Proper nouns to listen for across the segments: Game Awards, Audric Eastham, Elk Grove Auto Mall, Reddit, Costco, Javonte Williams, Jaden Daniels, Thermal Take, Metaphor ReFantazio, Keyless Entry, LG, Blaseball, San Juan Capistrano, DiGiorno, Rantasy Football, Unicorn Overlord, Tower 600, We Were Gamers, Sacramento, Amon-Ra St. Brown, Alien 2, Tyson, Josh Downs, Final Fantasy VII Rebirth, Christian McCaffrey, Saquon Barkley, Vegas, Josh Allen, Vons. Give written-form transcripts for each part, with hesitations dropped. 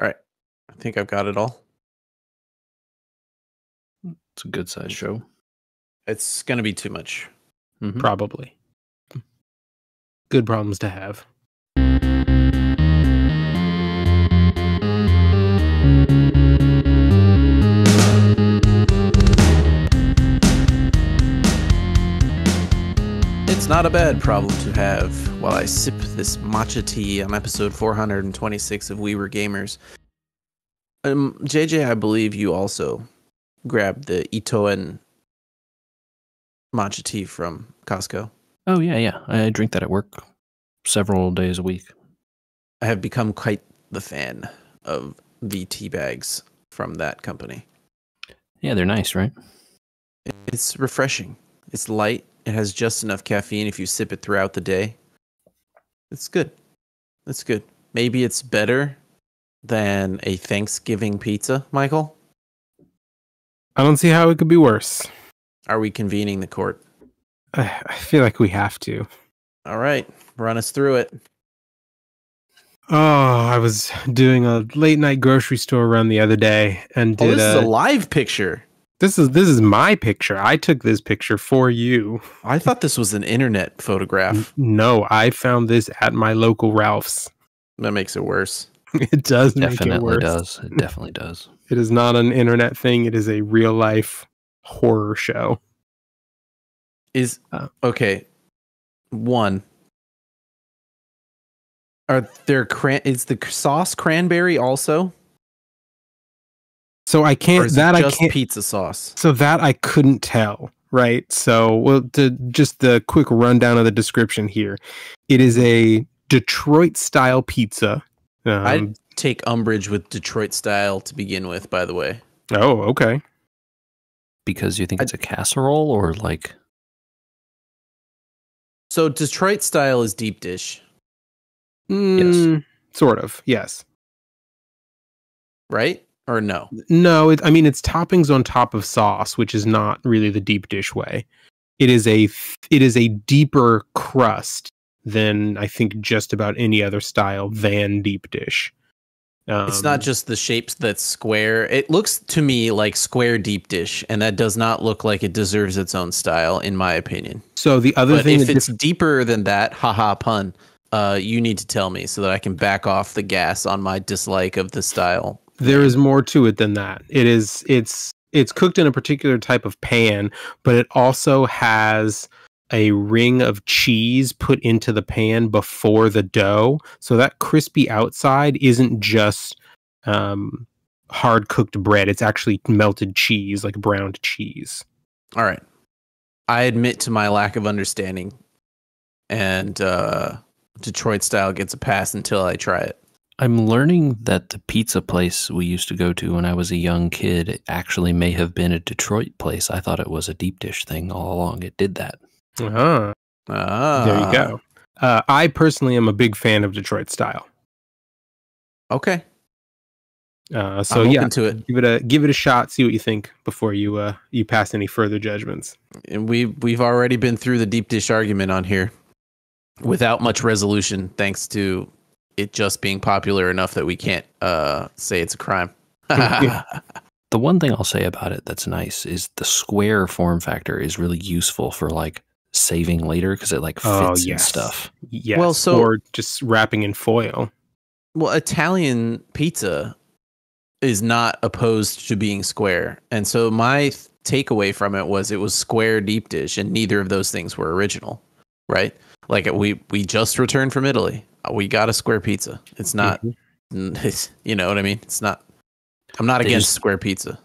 All right. I think I've got it all. It's a good size show. It's going to be too much. Mm-hmm. Probably. Good problems to have. It's not a bad problem to have while I sip this matcha tea on episode 426 of We Were Gamers. JJ, I believe you also grabbed the Itoen matcha tea from Costco. Oh, yeah. I drink that at work several days a week. I have become quite the fan of the tea bags from that company. Yeah, they're nice, right? It's refreshing. It's light. It has just enough caffeine if you sip it throughout the day. It's good. It's good. Maybe it's better than a Thanksgiving pizza, Michael? I don't see how it could be worse. Are we convening the court? I feel like we have to. All right. Run us through it. Oh, I was doing a late night grocery store run the other day and did this is a live picture. This is my picture. I took this picture for you. I thought this was an internet photograph. No, I found this at my local Ralph's. That makes it worse. It does definitely make it worse. It definitely does. It is not an internet thing. It is a real life horror show. Okay. One. Is the sauce cranberry also? So I can't. Or is that just I can't. Pizza sauce. So that I couldn't tell. Right. So just the quick rundown of the description here. It is a Detroit style pizza. I'd take umbrage with Detroit style to begin with. By the way. Oh, okay. Because you think it's a casserole or like. So Detroit style is deep dish. Yes. Sort of. Yes. Right? Or no? No. It's toppings on top of sauce, which is not really the deep dish way. It is a deeper crust than I think just about any other style than deep dish. It's not just the shapes that's square. It looks to me like square deep dish, and that does not look like it deserves its own style, in my opinion. So the other thing, if it's deeper than that, haha pun, you need to tell me so that I can back off the gas on my dislike of the style. There is more to it than that. It's cooked in a particular type of pan, but it also has a ring of cheese put into the pan before the dough. So that crispy outside isn't just hard cooked bread. It's actually melted cheese, like browned cheese. All right. I admit to my lack of understanding, and Detroit style gets a pass until I try it. I'm learning that the pizza place we used to go to when I was a young kid actually may have been a Detroit place. I thought it was a deep dish thing all along. It did that. Uh-huh. Ah. There you go. I personally am a big fan of Detroit style. Okay. So I'm open to it. Give it a shot. See what you think before you pass any further judgments. And we've already been through the deep dish argument on here without much resolution, thanks to it just being popular enough that we can't say it's a crime. The one thing I'll say about it that's nice is the square form factor is really useful for like saving later because it like fits and stuff. Yes. Well, or just wrapping in foil. Well, Italian pizza is not opposed to being square. And so my takeaway from it was square deep dish, and neither of those things were original, right? Like we just returned from Italy. We got a square pizza. It's not, you know what I mean? It's not, I'm not against square pizza.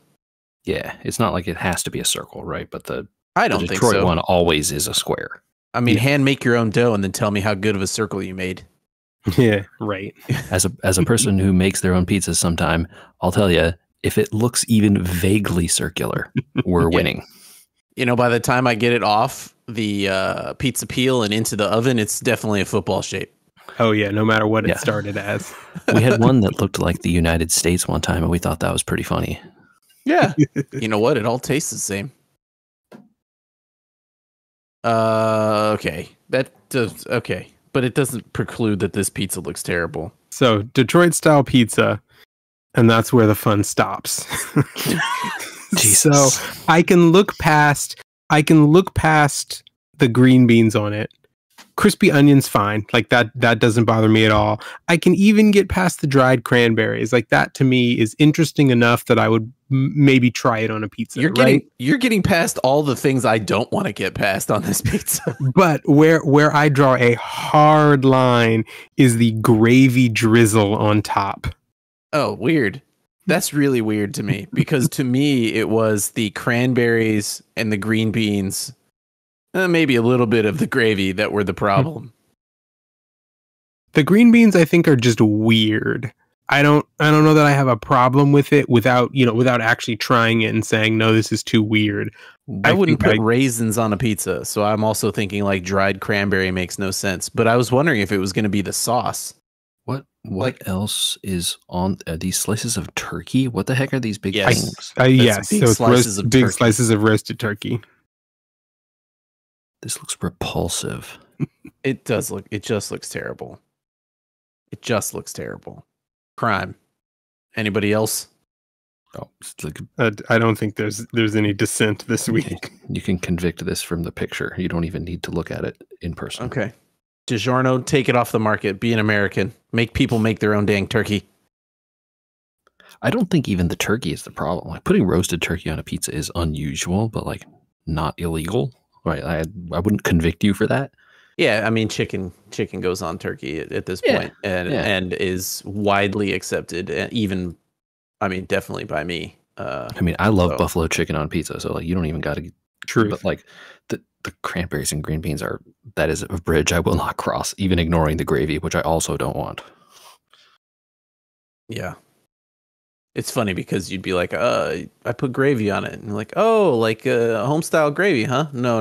Yeah. It's not like it has to be a circle, right? But I don't think so. The Detroit one always is a square. I mean, hand make your own dough and then tell me how good of a circle you made. Yeah. Right. As a person who makes their own pizzas sometime, I'll tell you, if it looks even vaguely circular, we're winning. You know, by the time I get it off the pizza peel and into the oven, it's definitely a football shape. Oh, yeah, no matter what it started as. We had one that looked like the United States one time, and we thought that was pretty funny. Yeah. You know what? It all tastes the same. Okay. Okay. But it doesn't preclude that this pizza looks terrible. So, Detroit-style pizza And that's where the fun stops. So I can look past the green beans on it. Crispy onions, fine. Like that doesn't bother me at all. I can even get past the dried cranberries. Like that to me is interesting enough that I would maybe try it on a pizza. You're getting past all the things I don't want to get past on this pizza. But where I draw a hard line is the gravy drizzle on top. Oh, weird. That's really weird to me, because to me it was the cranberries and the green beans, maybe a little bit of the gravy, that were the problem. The green beans, I think, are just weird. I don't know that I have a problem with it without actually trying it and saying, no, this is too weird. I wouldn't put raisins on a pizza, so I'm also thinking like dried cranberry makes no sense. But I was wondering if it was going to be the sauce. What else is on these slices of turkey? What the heck are these big things? Yes, big, so it's big slices of roasted turkey. This looks repulsive. It does look. It just looks terrible. It just looks terrible. Crime. Anybody else? Oh, like, I don't think there's any dissent this week. You can convict this from the picture. You don't even need to look at it in person. Okay. DiGiorno, take it off the market. Be an American. Make people make their own dang turkey. I don't think even the turkey is the problem. Like, putting roasted turkey on a pizza is unusual, but like not illegal, right? I wouldn't convict you for that. Yeah, I mean, chicken goes on turkey at this point, and is widely accepted, and even, I mean, definitely by me. I mean, I love buffalo chicken on pizza, so like you don't even got to. True, but like the cranberries and green beans that is a bridge I will not cross, even ignoring the gravy, which I also don't want. Yeah. It's funny because you'd be like, I put gravy on it. And you're like, oh, like home style gravy, huh? No.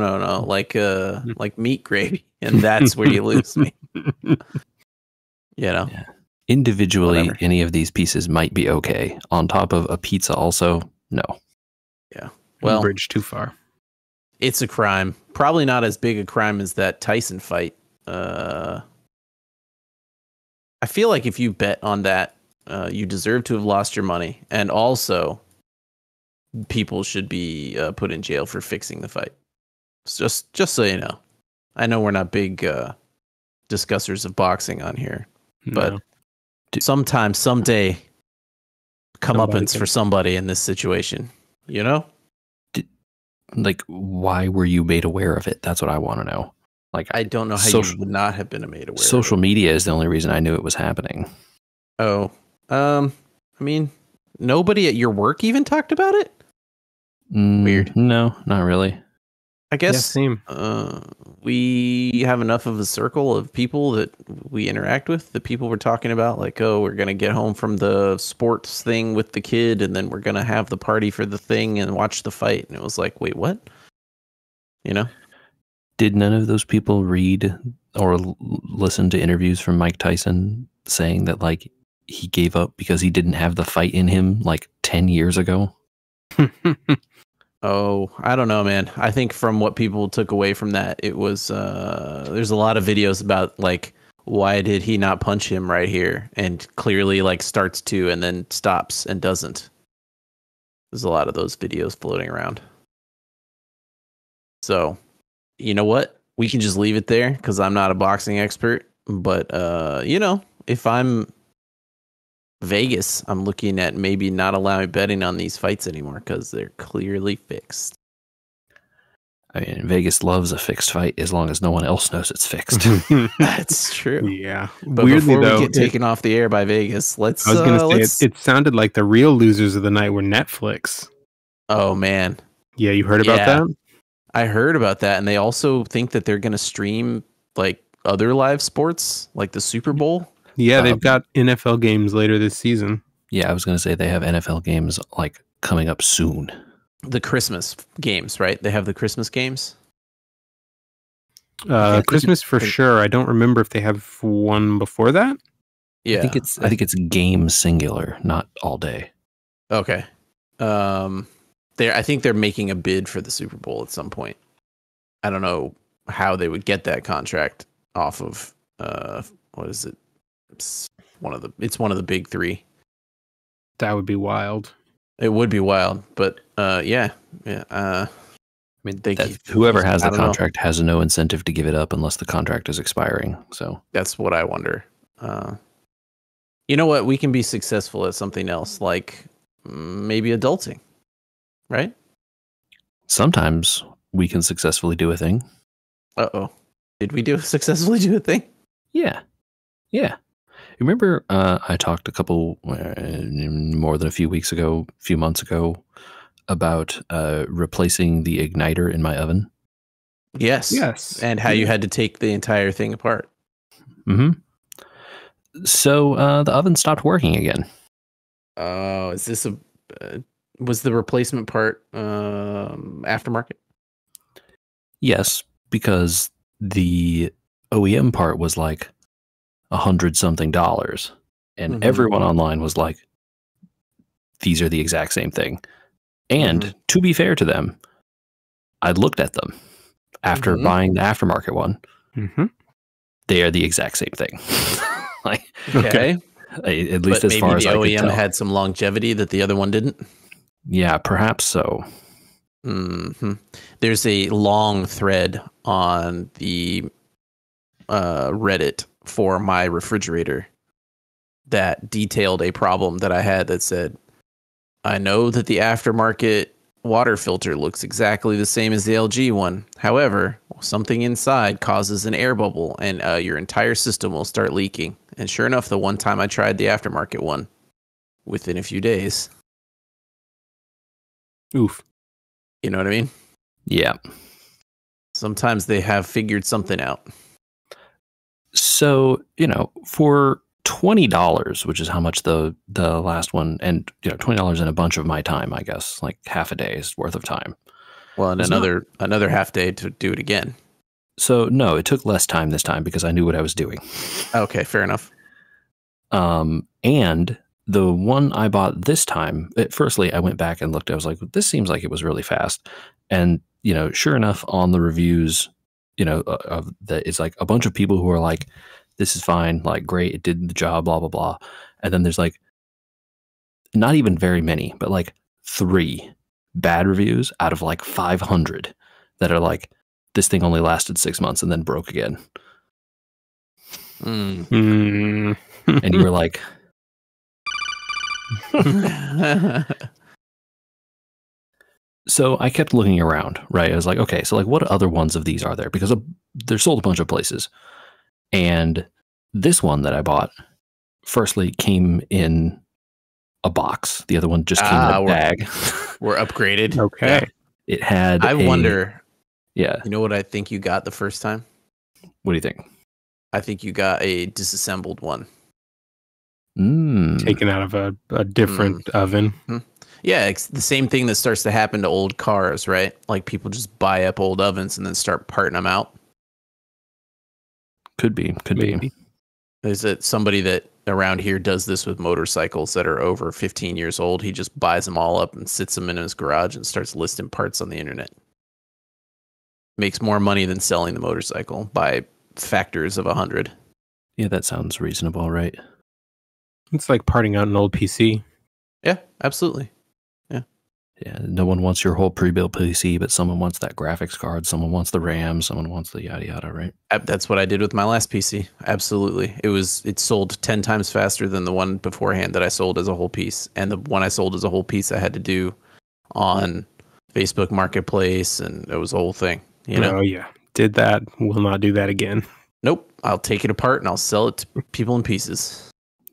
Like meat gravy. And that's where you lose me. You know? Yeah. Individually, whatever. Any of these pieces might be okay. On top of a pizza also, no. Yeah. Well, bridge too far. It's a crime. Probably not as big a crime as that Tyson fight. I feel like if you bet on that, you deserve to have lost your money. And also, people should be put in jail for fixing the fight. Just so you know. I know we're not big discussers of boxing on here. But sometime, someday, comeuppance for somebody in this situation. You know? Like, why were you made aware of it? That's what I want to know. Like, I don't know how you would not have been made aware. Social media is the only reason I knew it was happening. Oh, I mean, nobody at your work even talked about it. Weird. No, not really. I guess same. We have enough of a circle of people that we interact with. The people we're talking about, like, oh, we're going to get home from the sports thing with the kid, and then we're going to have the party for the thing and watch the fight. And it was like, wait, what? You know? Did none of those people read or listen to interviews from Mike Tyson saying that, like, he gave up because he didn't have the fight in him, like, 10 years ago? Oh, I don't know, man. I think from what people took away from that, it was there's a lot of videos about like, why did he not punch him right here? And clearly like starts to and then stops and doesn't. There's a lot of those videos floating around. So, you know what? We can just leave it there because I'm not a boxing expert. But, you know, if I'm Vegas, I'm looking at maybe not allowing betting on these fights anymore because they're clearly fixed. I mean, Vegas loves a fixed fight as long as no one else knows it's fixed. That's true. Yeah. But weirdly, before we get taken off the air by Vegas, I was going to say, it sounded like the real losers of the night were Netflix. Oh, man. Yeah, you heard about that? I heard about that. And they also think that they're going to stream like other live sports, like the Super Bowl. Yeah, they've got NFL games later this season. Yeah, I was going to say they have NFL games like coming up soon. The Christmas games, right? They have the Christmas games? Christmas for sure. I don't remember if they have one before that. Yeah. I think it's game singular, not all day. Okay. I think they're making a bid for the Super Bowl at some point. I don't know how they would get that contract off of what is it? It's one of the big three. That would be wild. It would be wild, but yeah. I mean, whoever has the contract has no incentive to give it up unless the contract is expiring. So that's what I wonder. You know what? We can be successful at something else, like maybe adulting, right? Sometimes we can successfully do a thing. Uh-oh. Did we successfully do a thing? Yeah. Yeah. Remember, I talked a couple, more than a few weeks ago, a few months ago, about replacing the igniter in my oven. Yes. Yes. And how you had to take the entire thing apart. Mm-hmm. So the oven stopped working again. Oh, is this a... was the replacement part aftermarket? Yes, because the OEM part was like $100-something, and mm-hmm. everyone online was like, these are the exact same thing. And mm-hmm. to be fair to them, I looked at them after mm-hmm. buying the aftermarket one. Mm-hmm. They are the exact same thing. Like, okay. At least as far as I could tell. Maybe the OEM had some longevity that the other one didn't. Yeah, perhaps so. Mm-hmm. There's a long thread on the Reddit for my refrigerator that detailed a problem that I had that said, I know that the aftermarket water filter looks exactly the same as the LG one. However, something inside causes an air bubble and your entire system will start leaking. And sure enough, the one time I tried the aftermarket one, within a few days. Oof. You know what I mean? Yeah. Sometimes they have figured something out. So, you know, for $20, which is how much the last one, and, you know, $20 and a bunch of my time, I guess, like half a day's worth of time. Well, and another half day to do it again. So, no, it took less time this time because I knew what I was doing. Okay, fair enough. And the one I bought this time, firstly, I went back and looked. I was like, this seems like it was really fast. And, you know, sure enough, on the reviews, you know, it's like a bunch of people who are like, this is fine, like, great, it did the job, blah, blah, blah. And then there's like, not even very many, but like 3 bad reviews out of like 500 that are like, this thing only lasted 6 months and then broke again. Mm. And you were like... So I kept looking around, right? I was like, okay, so like what other ones of these are there? Because they're sold a bunch of places. And this one that I bought, firstly, came in a box. The other one just came in a bag. We're upgraded. Okay. Yeah. It had I wonder. Yeah. You know what I think you got the first time? What do you think? I think you got a disassembled one. Mm. Taken out of a different oven. Mm. Yeah, it's the same thing that starts to happen to old cars, right? Like people just buy up old ovens and then start parting them out. Could be. There's somebody that around here does this with motorcycles that are over 15 years old. He just buys them all up and sits them in his garage and starts listing parts on the internet. Makes more money than selling the motorcycle by factors of 100. Yeah, that sounds reasonable, right? It's like parting out an old PC. Yeah, absolutely. Yeah, no one wants your whole pre-built PC, but someone wants that graphics card, someone wants the RAM, someone wants the yada yada, right? That's what I did with my last PC. Absolutely. It sold 10 times faster than the one beforehand that I sold as a whole piece. And the one I sold as a whole piece I had to do on Facebook Marketplace, and it was a whole thing. You know? Oh, yeah. Did that. Will not do that again. Nope. I'll take it apart and I'll sell it to people in pieces.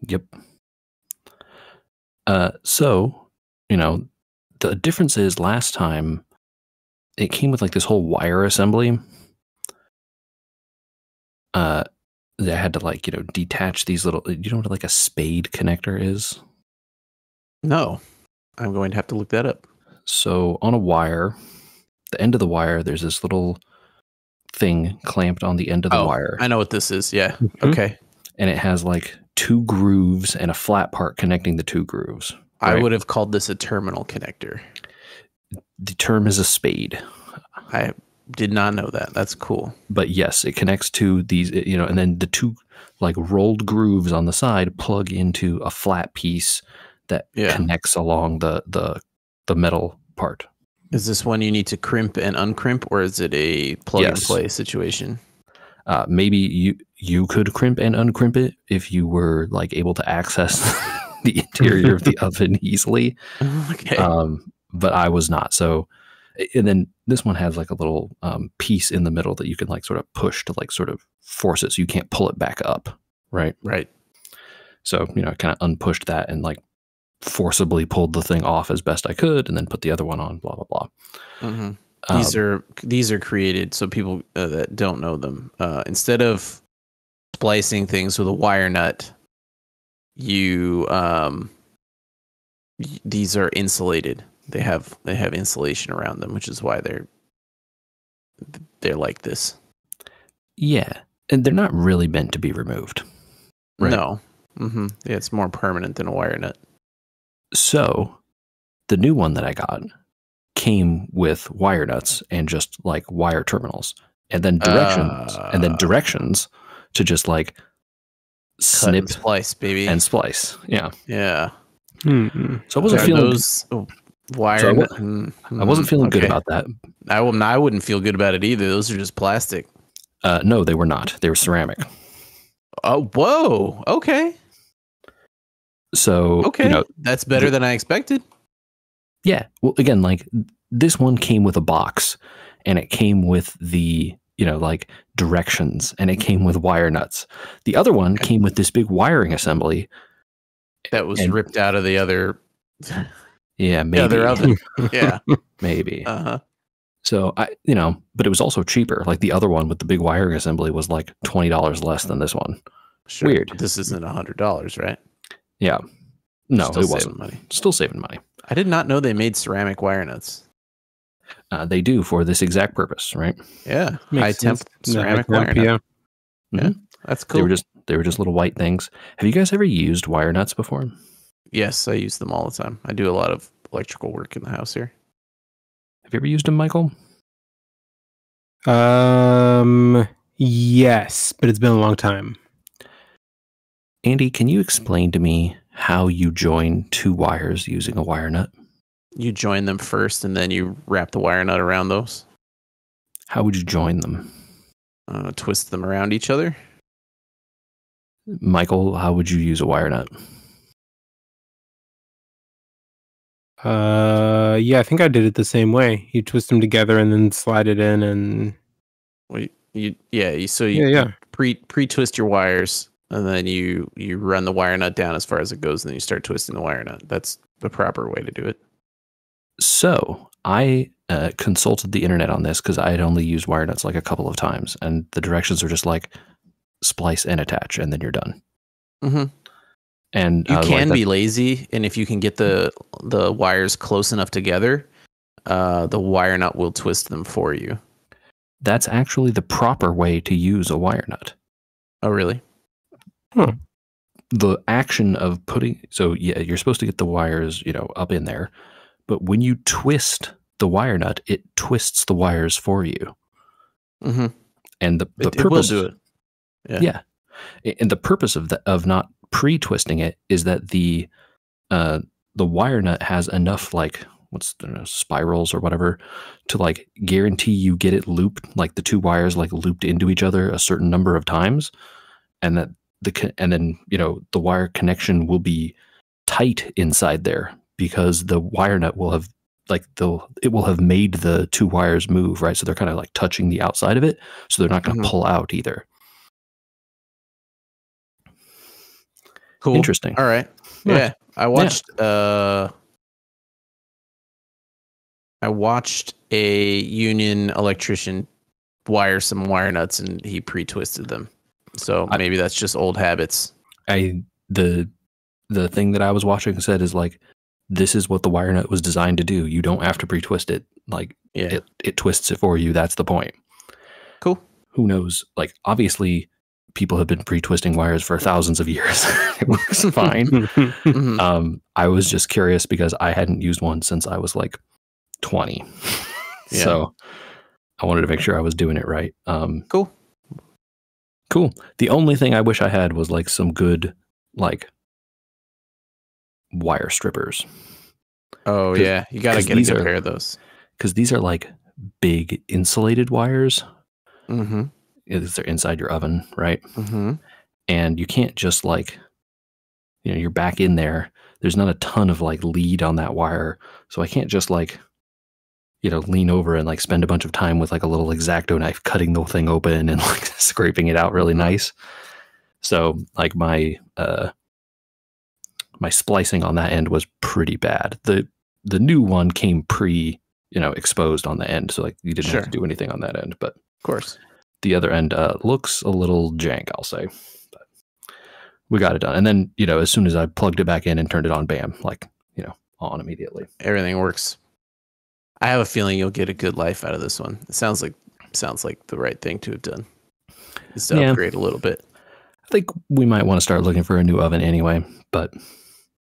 Yep. So, you know, the difference is last time it came with like this whole wire assembly. They had to like, you know, detach these little, you know what like a spade connector is? No, I'm going to have to look that up. So on a wire, the end of the wire, there's this little thing clamped on the end of the wire. I know what this is. Yeah. Mm-hmm. Okay. And it has like 2 grooves and a flat part connecting the 2 grooves. Right. I would have called this a terminal connector. The term is a spade. I did not know that. That's cool. But yes, it connects to these, you know, and then the 2 like rolled grooves on the side plug into a flat piece that connects along the metal part. Is this one you need to crimp and uncrimp, or is it a plug and play situation? Maybe you could crimp and uncrimp it if you were like able to access the interior of the oven easily. Okay. But I was not. So, and then this one has like a little piece in the middle that you can like sort of push to like sort of force it, so you can't pull it back up. Right. Right. So, you know, I kind of unpushed that and like forcibly pulled the thing off as best I could, and then put the other one on. Blah blah blah. Mm-hmm. These are created so people that don't know them, instead of splicing things with a wire nut, you these are insulated. They have insulation around them, which is why they're like this. Yeah, and they're not really meant to be removed. Right? No. Mm-hmm. Yeah, it's more permanent than a wire nut. So the new one that I got came with wire nuts and just like wire terminals, and then directions to just like snip and splice, baby, and splice. Yeah. Yeah. Mm-hmm. So I wasn't feeling those wire. So I wasn't feeling good about that. I wouldn't feel good about it either. Those are just plastic. No, they were not. They were ceramic. Oh, whoa. Okay. So, okay, you know, that's better than I expected. Yeah. Well, again, like this one came with a box, and it came with the, you know, like directions, and it came with wire nuts. The other one came with this big wiring assembly that was ripped out of the other. Yeah. Maybe. The other oven. Yeah. Maybe. Uh-huh. So you know, but it was also cheaper. Like the other one with the big wiring assembly was like $20 less than this one. Sure. Weird. This isn't $100, right? Yeah. No, it wasn't. Saving money. Still saving money. I did not know they made ceramic wire nuts. They do, for this exact purpose, right? Yeah. High temp ceramic wire nut. Yeah. Mm-hmm. That's cool. They were just little white things. Have you guys ever used wire nuts before? Yes, I use them all the time. I do a lot of electrical work in the house here. Have you ever used them, Michael? Yes, but it's been a long time. Andy, can you explain to me how you join two wires using a wire nut? You join them first, and then you wrap the wire nut around those. How would you join them? Twist them around each other. Michael, how would you use a wire nut? Yeah, I think I did it the same way. You twist them together and then slide it in, and wait, pre-twist your wires. And then you run the wire nut down as far as it goes, and then you start twisting the wire nut. That's the proper way to do it. So I consulted the internet on this because I had only used wire nuts like a couple of times, and the directions are just like splice and attach, and then you're done. Mm-hmm. And you can be lazy, and if you can get the wires close enough together, the wire nut will twist them for you. That's actually the proper way to use a wire nut. Oh, really? Huh. The action of putting, so yeah, you're supposed to get the wires, you know, up in there, but when you twist the wire nut, it twists the wires for you. Mm-hmm. And the purpose, it will do it. Yeah. Yeah, and the purpose of not pre-twisting it is that the wire nut has enough like spirals or whatever to like guarantee you get it looped, like the two wires like looped into each other a certain number of times, and that. And then, you know, the wire connection will be tight inside there because the wire nut will have like it will have made the two wires move, right? So they're kind of like touching the outside of it, so they're not going to pull out either. Cool. Interesting. All right. Yeah. I watched a union electrician wire some wire nuts, and he pre-twisted them. So maybe that's just old habits. The thing that I was watching said is like, this is what the wire nut was designed to do. You don't have to pre-twist it. Like it twists it for you. That's the point. Cool. Who knows? Like obviously people have been pre-twisting wires for thousands of years. It works fine. I was just curious because I hadn't used one since I was like 20. Yeah. So I wanted to make sure I was doing it right. Cool. Cool. The only thing I wish I had was like some good, like wire strippers. Oh yeah, you gotta get a good pair of those, because these are like big insulated wires. Mm-hmm. They're inside your oven, right? Mm-hmm. And you can't just like, you know, you're back in there. There's not a ton of like lead on that wire, so I can't just like, you know, lean over and like spend a bunch of time with like a little X-Acto knife cutting the thing open and like scraping it out really nice. So like my splicing on that end was pretty bad. The new one came pre, you know, exposed on the end, so like you didn't have to do anything on that end. But of course, the other end looks a little jank, I'll say. But we got it done, and then, you know, as soon as I plugged it back in and turned it on, bam, like, you know, on immediately. Everything works. I have a feeling you'll get a good life out of this one. It sounds like the right thing to have done, is to upgrade a little bit. I think we might want to start looking for a new oven anyway, but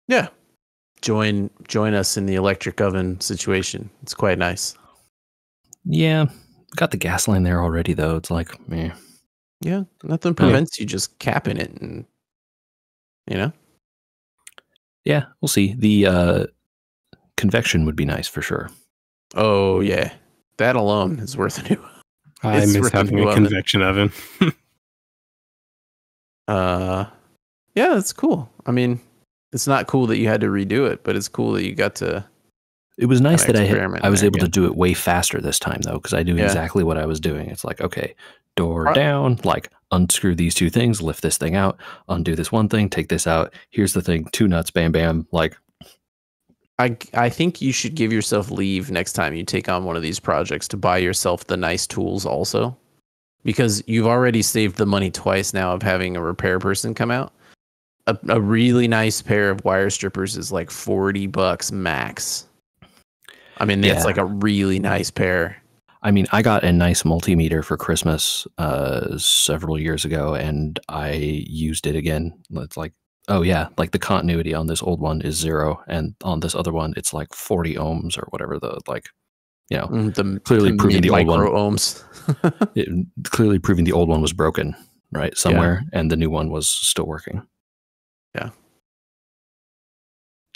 yeah, join us in the electric oven situation. It's quite nice. Yeah, got the gas line there already though. It's like, meh. Yeah, nothing prevents you just capping it, and you know. Yeah, we'll see. The convection would be nice for sure. Oh yeah, that alone is worth a new. I miss having a convection oven. Yeah, that's cool. I mean, it's not cool that you had to redo it, but it's cool that you got to. It was nice that I was able to do it way faster this time though, because I knew exactly what I was doing. It's like, okay, door down, like unscrew these two things, lift this thing out, undo this one thing, take this out. Here's the thing, two nuts, bam, bam, like. I think you should give yourself leave next time you take on one of these projects to buy yourself the nice tools also, because you've already saved the money twice now of having a repair person come out. A really nice pair of wire strippers is like $40 max. I mean, that's like a really nice pair. I mean, I got a nice multimeter for Christmas several years ago, and I used it again. It's like, oh yeah, like the continuity on this old one is 0, and on this other one it's like 40 ohms or whatever, the like, you know, clearly proving the old one ohms. Clearly proving the old one was broken, right? Somewhere, and the new one was still working. Yeah.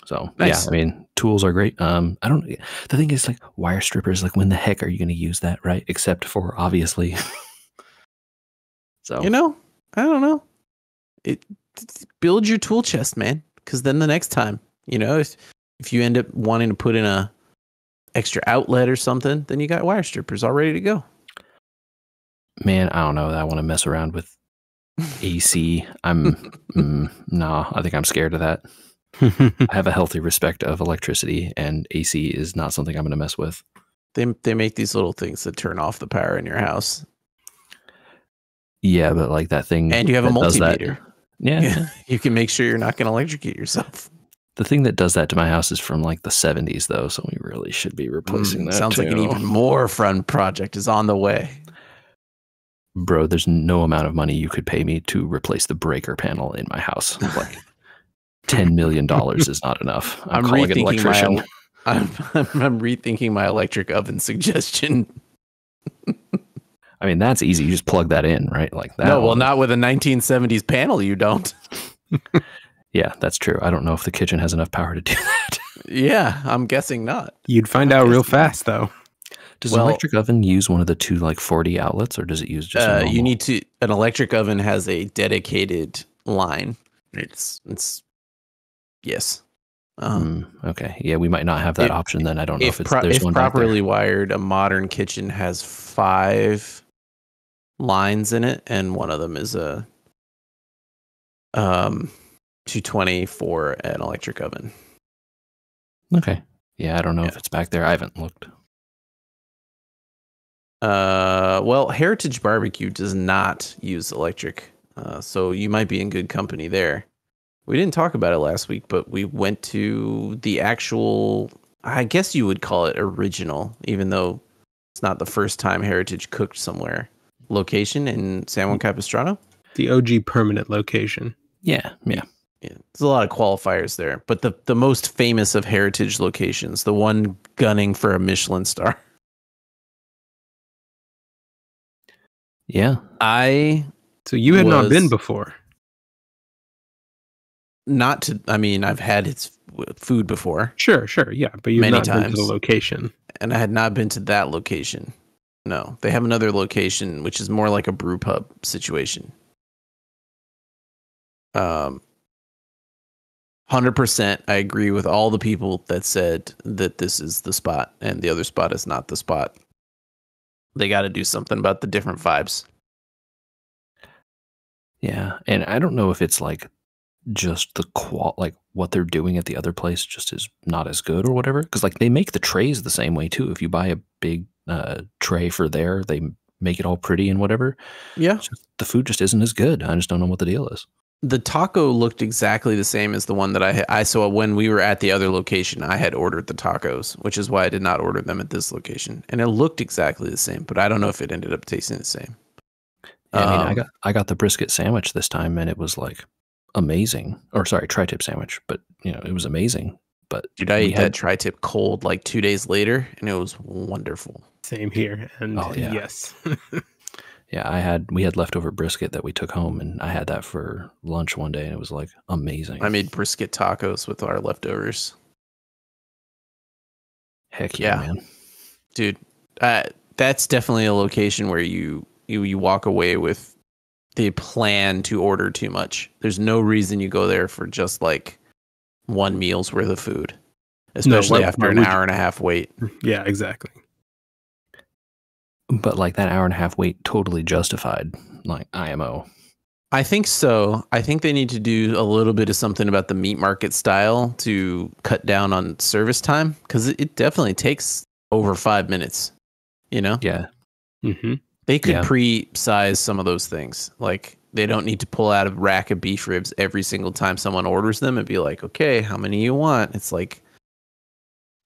So nice. Yeah, I mean, tools are great. I don't. The thing is, like, wire strippers, like, when the heck are you going to use that, right? Except for obviously. So, you know, I don't know. Build your tool chest, man, because then the next time, you know, if you end up wanting to put in a extra outlet or something, then you got wire strippers all ready to go. Man, I don't know that I want to mess around with AC. I think I'm scared of that. I have a healthy respect of electricity, and AC is not something I'm going to mess with. They make these little things that turn off the power in your house. Yeah, but like that thing, and you have a multimeter. Yeah, you can make sure you're not going to electrocute yourself. The thing that does that to my house is from like the 70s, though, so we really should be replacing that. Sounds like an even more fun project is on the way. Bro, there's no amount of money you could pay me to replace the breaker panel in my house. Like $10 million is not enough. I'm calling an electrician. I'm rethinking my electric oven suggestion. I mean, that's easy. You just plug that in, right? Like that. No, well, not with a 1970s panel, you don't. Yeah, that's true. I don't know if the kitchen has enough power to do that. Yeah, I'm guessing not. You'd find out real fast, though. Does an electric oven use one of the two like 40 outlets, or does it use just? You need to. An electric oven has a dedicated line. It's yes. Okay. Yeah, we might not have that option then. I don't know if there's one properly wired. A modern kitchen has 5 lines in it, and one of them is a 220 for an electric oven. Okay. Yeah, I don't know if it's back there. I haven't looked. Well, Heritage Barbecue does not use electric, so you might be in good company there. We didn't talk about it last week, but we went to the actual, I guess you would call it original, even though it's not the first time Heritage cooked somewhere, location in San Juan Capistrano. The OG permanent location. Yeah. There's a lot of qualifiers there, but the most famous of Heritage locations, the one gunning for a Michelin star. Yeah. So you had not been before. Not to, I mean, I've had its food before. Sure, sure, yeah, but you've not been to the location. And I had not been to that location. No, they have another location, which is more like a brew pub situation. 100%, I agree with all the people that said that this is the spot and the other spot is not the spot. They got to do something about the different vibes. Yeah, and I don't know if it's like just the like what they're doing at the other place just is not as good or whatever, because like they make the trays the same way too. If you buy a big tray for there, they make it all pretty and whatever. Yeah, just, the food just isn't as good. I just don't know what the deal is. The taco looked exactly the same as the one that I saw when we were at the other location. I had ordered the tacos, which is why I did not order them at this location. And it looked exactly the same, but I don't know if it ended up tasting the same. Yeah, I mean, I got the brisket sandwich this time, and it was like amazing. Or sorry, tri-tip sandwich, but you know, it was amazing. But dude, I ate that tri-tip cold like 2 days later, and it was wonderful. Same here, and oh, yeah. Yes. Yeah, we had leftover brisket that we took home, and I had that for lunch one day, and it was like amazing. I made brisket tacos with our leftovers. Heck yeah, man. Dude, that's definitely a location where you walk away with the plan to order too much. There's no reason you go there for just like one meal's worth of food, especially after an hour and a half wait. Yeah, exactly. But like that hour and a half wait totally justified, like IMO. I think so. I think they need to do a little bit of something about the meat market style to cut down on service time, because it definitely takes over 5 minutes, you know? Yeah. Mm-hmm. They could pre-size some of those things. Like they don't need to pull out a rack of beef ribs every single time someone orders them and be like, okay, how many you want? It's like,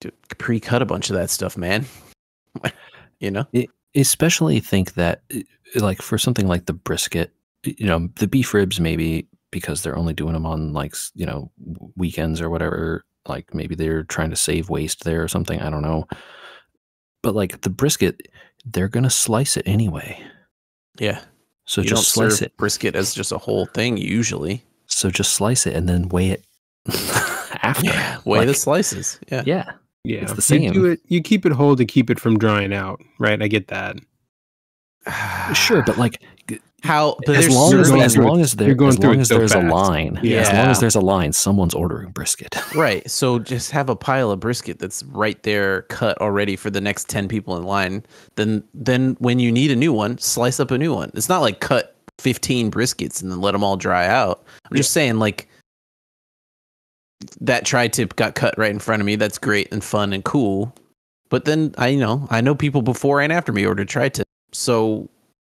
dude, pre-cut a bunch of that stuff, man. You know? Especially think that like for something like the brisket, you know, the beef ribs, maybe because they're only doing them on like, you know, weekends or whatever, like maybe they're trying to save waste there or something. I don't know. But like the brisket, they're going to slice it anyway. Yeah. So you just slice it. Brisket as just a whole thing usually. So just slice it and then weigh it after. Yeah, weigh like, the slices. Yeah. Yeah. Yeah, it's the same. You keep it whole to keep it from drying out, right? I get that. Sure, but like how? But as long as there's a line, yeah. As long as there's a line, someone's ordering brisket, right? So just have a pile of brisket that's right there, cut already for the next 10 people in line. Then when you need a new one, slice up a new one. It's not like cut 15 briskets and then let them all dry out. I'm just saying, like. That tri-tip got cut right in front of me. That's great and fun and cool. But then I know people before and after me ordered tri-tip. So,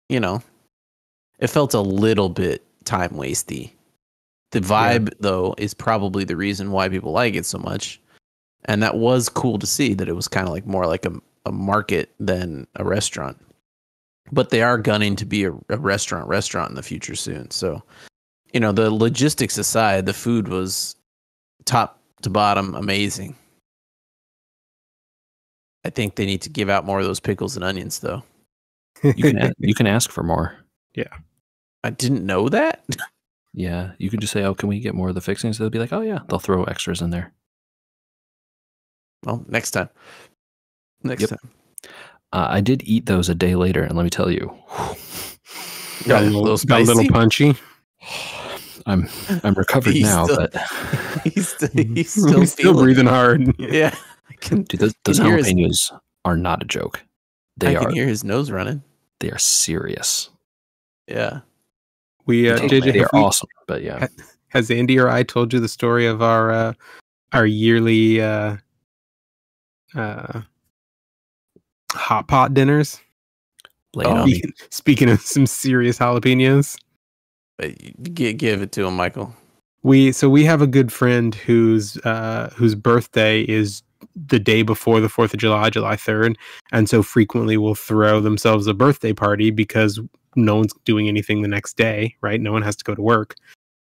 you know, it felt a little bit time wasty. The vibe though is probably the reason why people like it so much. And that was cool to see that it was kind of like more like a market than a restaurant. But they are gunning to be a restaurant in the future soon. So, you know, the logistics aside, the food was top to bottom amazing. I think they need to give out more of those pickles and onions though. You can ask for more. Yeah. I didn't know that. Yeah, you can just say, "Oh, can we get more of the fixings?" They'll be like, "Oh yeah." They'll throw extras in there. Well, next time. Next time. I did eat those a day later, and let me tell you. got a little punchy. I'm recovered now, but he's still breathing hard. Yeah, those jalapenos are not a joke. I can hear his nose running. They are serious. Yeah, they are awesome. But yeah, has Andy or I told you the story of our yearly hot pot dinners? Speaking of some serious jalapenos. Give it to him, Michael. We have a good friend whose birthday is the day before the 4th of July, July 3rd, and so frequently will throw themselves a birthday party because no one's doing anything the next day, right? No one has to go to work.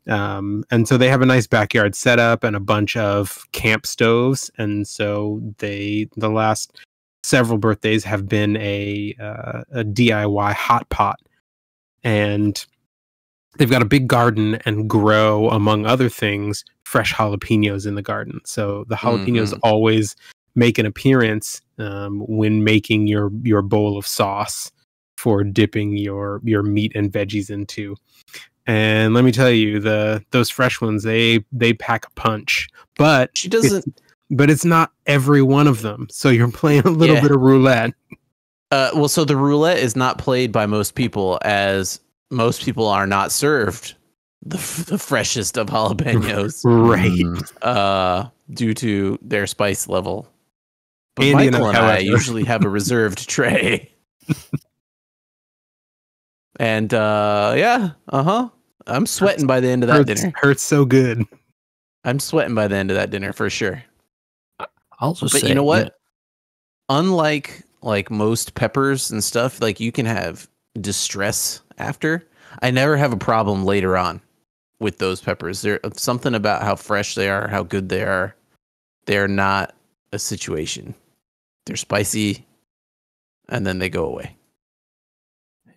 And so they have a nice backyard setup and a bunch of camp stoves, and so the last several birthdays have been a DIY hot pot. And they've got a big garden and grow, among other things, fresh jalapenos in the garden. So the jalapenos always make an appearance when making your bowl of sauce for dipping your meat and veggies into. And let me tell you, those fresh ones, they pack a punch. But she doesn't. But it's not every one of them. So you're playing a little bit of roulette. Well, so the roulette is not played by most people, as most people are not served the freshest of jalapenos, right? Due to their spice level. But Andy Michael and I usually have a reserved tray. And I'm sweating by the end of that dinner. Hurts so good. I'm sweating by the end of that dinner for sure. But you know what? Yeah. Unlike most peppers and stuff, like you can have distress after. I never have a problem later on with those peppers. There's something about how fresh they are, how good they are. They're not a situation. They're spicy, and then they go away.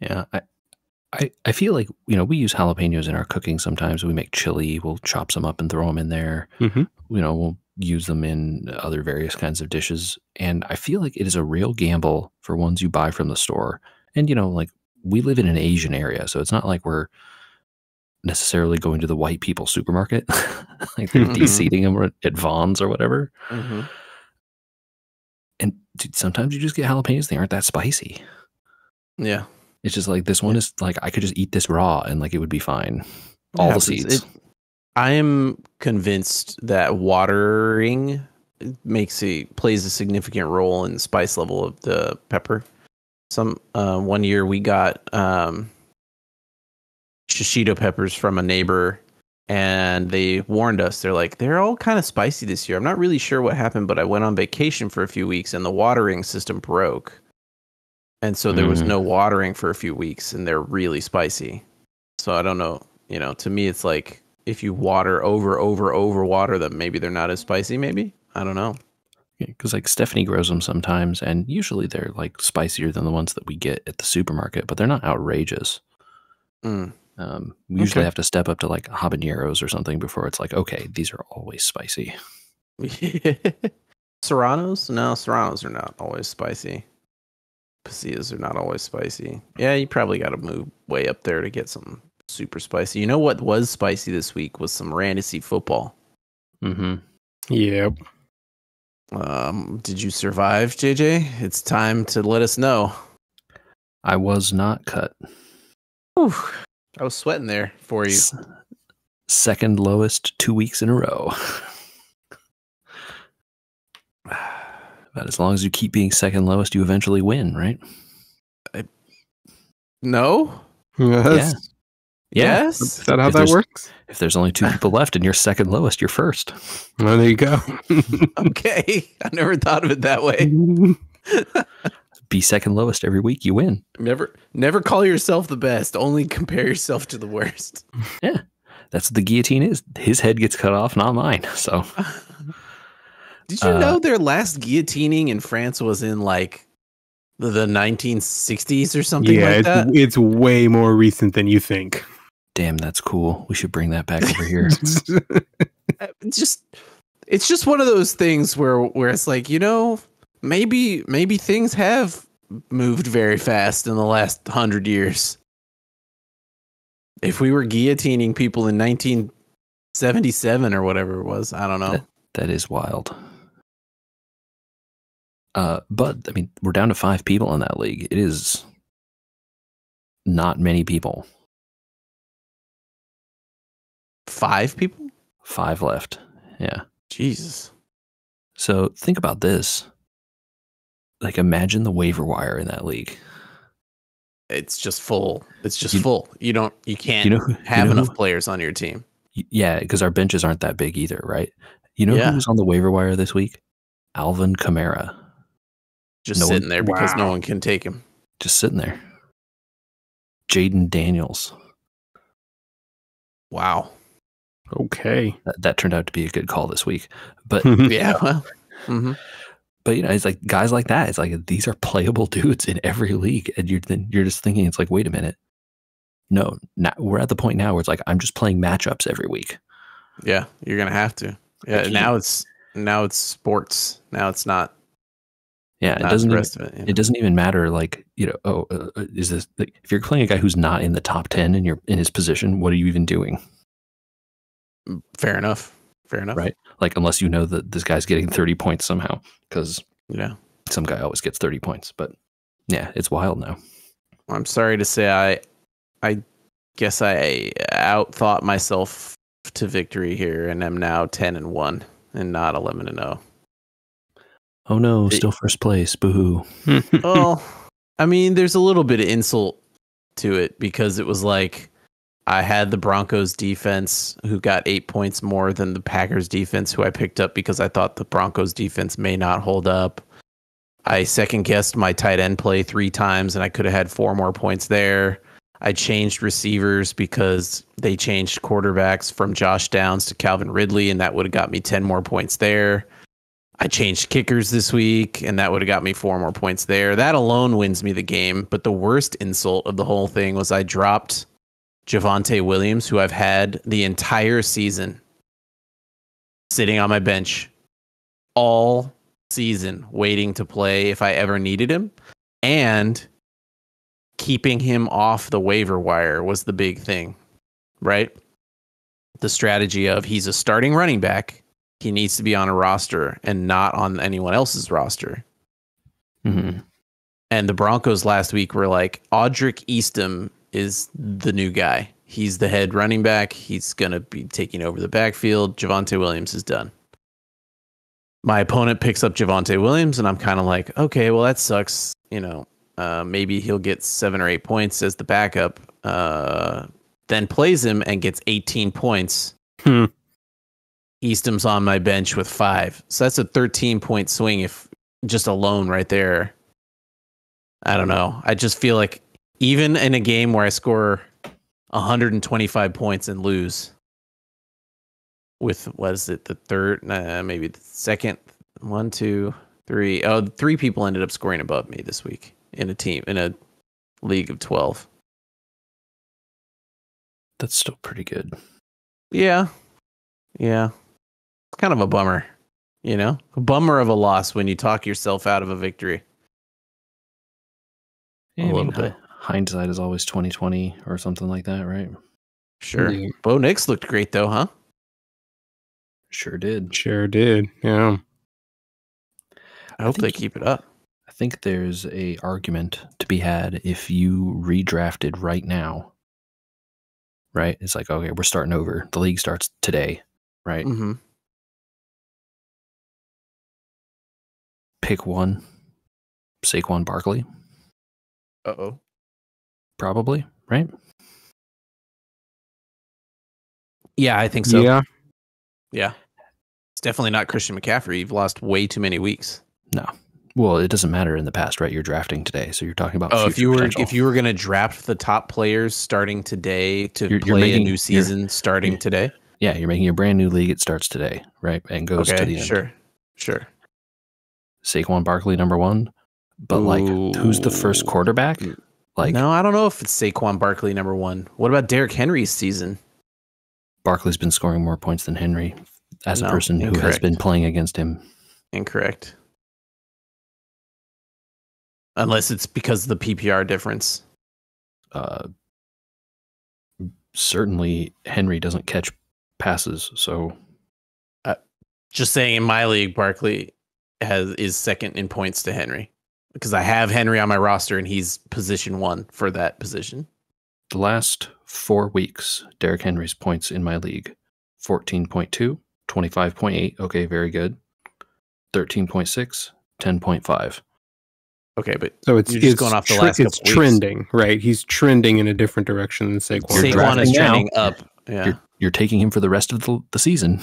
Yeah, I feel like, you know, we use jalapenos in our cooking sometimes. We make chili. We'll chop some up and throw them in there. You know, we'll use them in other various kinds of dishes. And I feel like it is a real gamble for ones you buy from the store. And, you know, like, we live in an Asian area, so it's not like we're necessarily going to the white people supermarket. Like, they're de-seeding them at Vons or whatever. And dude, sometimes you just get jalapenos. They aren't that spicy. Yeah. It's just like, this one is like, I could just eat this raw and like it would be fine. All the seeds. I am convinced that watering plays a significant role in the spice level of the pepper. One year we got shishito peppers from a neighbor, and they warned us. They're like, they're all kind of spicy this year. I'm not really sure what happened, but I went on vacation for a few weeks and the watering system broke. And so there was no watering for a few weeks, and they're really spicy. So I don't know. You know, to me, it's like, if you water over water them, maybe they're not as spicy. Maybe. I don't know. Because like Stephanie grows them sometimes, and usually they're like spicier than the ones that we get at the supermarket, but they're not outrageous. We usually have to step up to like habaneros or something before it's like, okay, these are always spicy. Serranos? No, serranos are not always spicy. Pasillas are not always spicy. Yeah, you probably got to move way up there to get something super spicy. You know what was spicy this week was some Rantasy football. Yep. Did you survive, JJ? It's time to let us know. I was not cut. Oof. I was sweating there for you. Second lowest 2 weeks in a row. But as long as you keep being second lowest, you eventually win, right? No. Yes. Yeah. Yes. Is that how that works? If there's only two people left and you're second lowest, you're first. Well, there you go. Okay. I never thought of it that way. Be second lowest every week. You win. Never call yourself the best. Only compare yourself to the worst. Yeah. That's what the guillotine is. His head gets cut off, not mine. So... Did you know their last guillotining in France was in like the 1960s or something like that? Yeah, it's way more recent than you think. Damn, that's cool. We should bring that back over here. It's just one of those things where it's like, you know, maybe things have moved very fast in the last 100 years. If we were guillotining people in 1977 or whatever it was, I don't know. That is wild. But, I mean, we're down to 5 people in that league. It is not many people. 5 people? 5 left, yeah. Jesus. So, think about this. Like, imagine the waiver wire in that league. It's just full. It's just full. You can't have enough players on your team. Yeah, because our benches aren't that big either, right? You know who was on the waiver wire this week? Alvin Kamara. Just sitting there because no one can take him. Just sitting there. Jaden Daniels. Wow. Okay. That turned out to be a good call this week. But But you know, it's like guys like that. It's like, these are playable dudes in every league, and you're just thinking, it's like, wait a minute, No, not, we're at the point now where it's like I'm just playing matchups every week. Yeah, you're gonna have to. Yeah, like now it's sports. Now it's not. Yeah, it doesn't. It doesn't even matter. Like, you know, oh, is this like, if you're playing a guy who's not in the top 10 and you're in his position, what are you even doing? Fair enough. Fair enough. Right. Like, unless you know that this guy's getting 30 points somehow, because yeah, some guy always gets 30 points. But yeah, it's wild now. I'm sorry to say, I guess I outthought myself to victory here, and I'm now 10-1 and not 11-0. Oh no, still first place. Boo hoo. Well, I mean, there's a little bit of insult to it because it was like I had the Broncos defense who got 8 points more than the Packers defense who I picked up because I thought the Broncos defense may not hold up. I second guessed my tight end play 3 times and I could have had 4 more points there. I changed receivers because they changed quarterbacks from Josh Downs to Calvin Ridley, and that would have got me 10 more points there. I changed kickers this week, and that would have got me 4 more points there. That alone wins me the game, but the worst insult of the whole thing was I dropped Javonte Williams, who I've had the entire season sitting on my bench all season, waiting to play if I ever needed him, and keeping him off the waiver wire was the big thing, right? The strategy of he's a starting running back. He needs to be on a roster and not on anyone else's roster. Mm-hmm. And the Broncos last week were like, Audric Eastham is the new guy. He's the head running back. He's going to be taking over the backfield. Javonte Williams is done. My opponent picks up Javonte Williams, and I'm kind of like, okay, well, that sucks. You know, maybe he'll get 7 or 8 points as the backup, then plays him and gets 18 points. Hmm. Eastham's on my bench with 5. So that's a 13-point swing if just alone right there. I don't know. I just feel like even in a game where I score 125 points and lose with, what is it, the third, maybe the second, 1, 2, 3. Oh, 3 people ended up scoring above me this week in a team, in a league of 12. That's still pretty good. Yeah. Yeah. It's kind of a bummer, you know, a bummer of a loss when you talk yourself out of a victory. Yeah, a little bit. Hindsight is always 20/20 or something like that, right? Sure. Yeah. Bo Nix looked great though, huh? Sure did. Sure did. Yeah. I hope they keep it up. I think there's a argument to be had if you redrafted right now. Right? It's like, okay, we're starting over. The league starts today. Right. Mm-hmm. Pick 1, Saquon Barkley. Uh-oh. Probably, right? Yeah, I think so. Yeah. Yeah. It's definitely not Christian McCaffrey. You've lost way too many weeks. No. Well, it doesn't matter in the past, right? You're drafting today, so you're talking about future potential. If you were going to draft the top players starting today to play a new season starting today? Yeah, you're making a brand new league. It starts today, right? And goes to the end. Sure, sure. Saquon Barkley, #1. But, like, who's the first quarterback? Like, no, I don't know if it's Saquon Barkley, #1. What about Derrick Henry's season? Barkley's been scoring more points than Henry as a person who has been playing against him. Incorrect. Unless it's because of the PPR difference. Certainly, Henry doesn't catch passes, so... just saying, in my league, Barkley is second in points to Henry. Because I have Henry on my roster, and he's position 1 for that position. The last 4 weeks, Derrick Henry's points in my league. 14.2, 25.8, okay, very good. 13.6, 10.5. Okay, but so it's going off the last couple weeks. It's trending, right? He's trending in a different direction than Saquon. Saquon is trending up. Yeah, you're taking him for the rest of the season,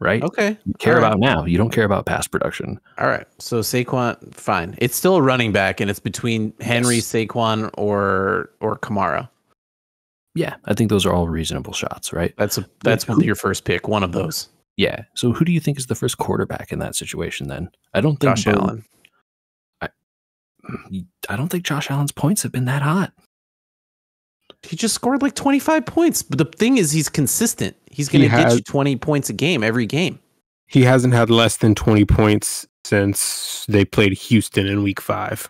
right? Okay. You care about now. You don't care about past production. All right. So Saquon, fine. It's still a running back, and it's between Henry, Saquon, or Kamara. Yeah, I think those are all reasonable shots, right? That's your first pick. One of those. Yeah. So who do you think is the first quarterback in that situation? Then I don't think Josh Allen. I don't think Josh Allen's points have been that hot. He just scored like 25 points. But the thing is, he's consistent. He's going to get you 20 points a game every game. He hasn't had less than 20 points since they played Houston in week 5.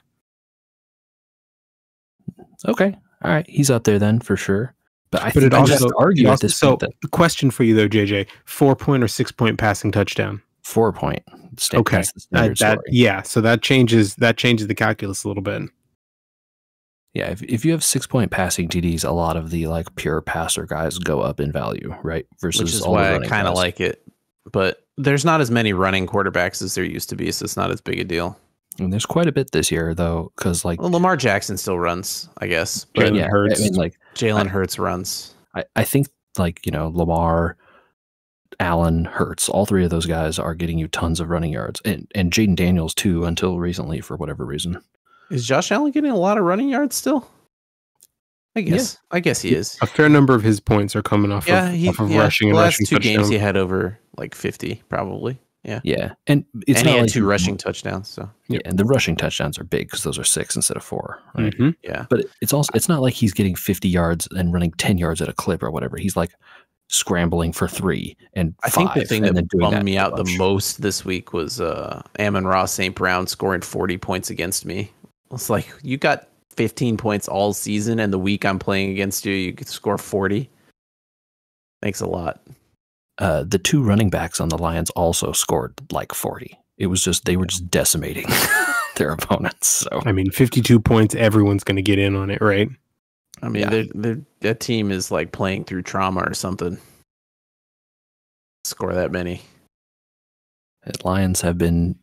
Okay. All right. He's up there then for sure. But I just argue at this point. So the question for you though, JJ, 4-point or 6-point passing touchdown? 4-point. Okay. Yeah. So that changes the calculus a little bit. Yeah, if you have 6-point passing TDs, a lot of the like pure passer guys go up in value, right? Versus which is all why I kind of like it, but there's not as many running quarterbacks as there used to be, so it's not as big a deal. And there's quite a bit this year though, because like Lamar Jackson still runs, I guess. But Jalen Hurts, I mean, like Jalen Hurts runs. I think like Lamar, Allen, Hurts, all three of those guys are getting you tons of running yards, and Jaden Daniels too until recently for whatever reason. Is Josh Allen getting a lot of running yards still? I guess. Yeah. I guess he is. A fair number of his points are coming off of rushing and rushing touchdowns. The last two games he had over like 50, probably. Yeah. Yeah. And it's and he had like 2 rushing touchdowns. So yeah, and the rushing touchdowns are big because those are 6 instead of 4. Right? Mm-hmm. Yeah. But it's not like he's getting 50 yards and running 10 yards at a clip or whatever. He's like scrambling for 3 and 5. I think the thing that bummed me out the most this week was Amon-Ra St. Brown scoring 40 points against me. It's like, you got 15 points all season, and the week I'm playing against you, you could score 40. Thanks a lot. The 2 running backs on the Lions also scored like 40. It was just, they were just decimating their opponents. So I mean, 52 points, everyone's going to get in on it, right? I mean, yeah. That team is like playing through trauma or something. Score that many. The Lions have been...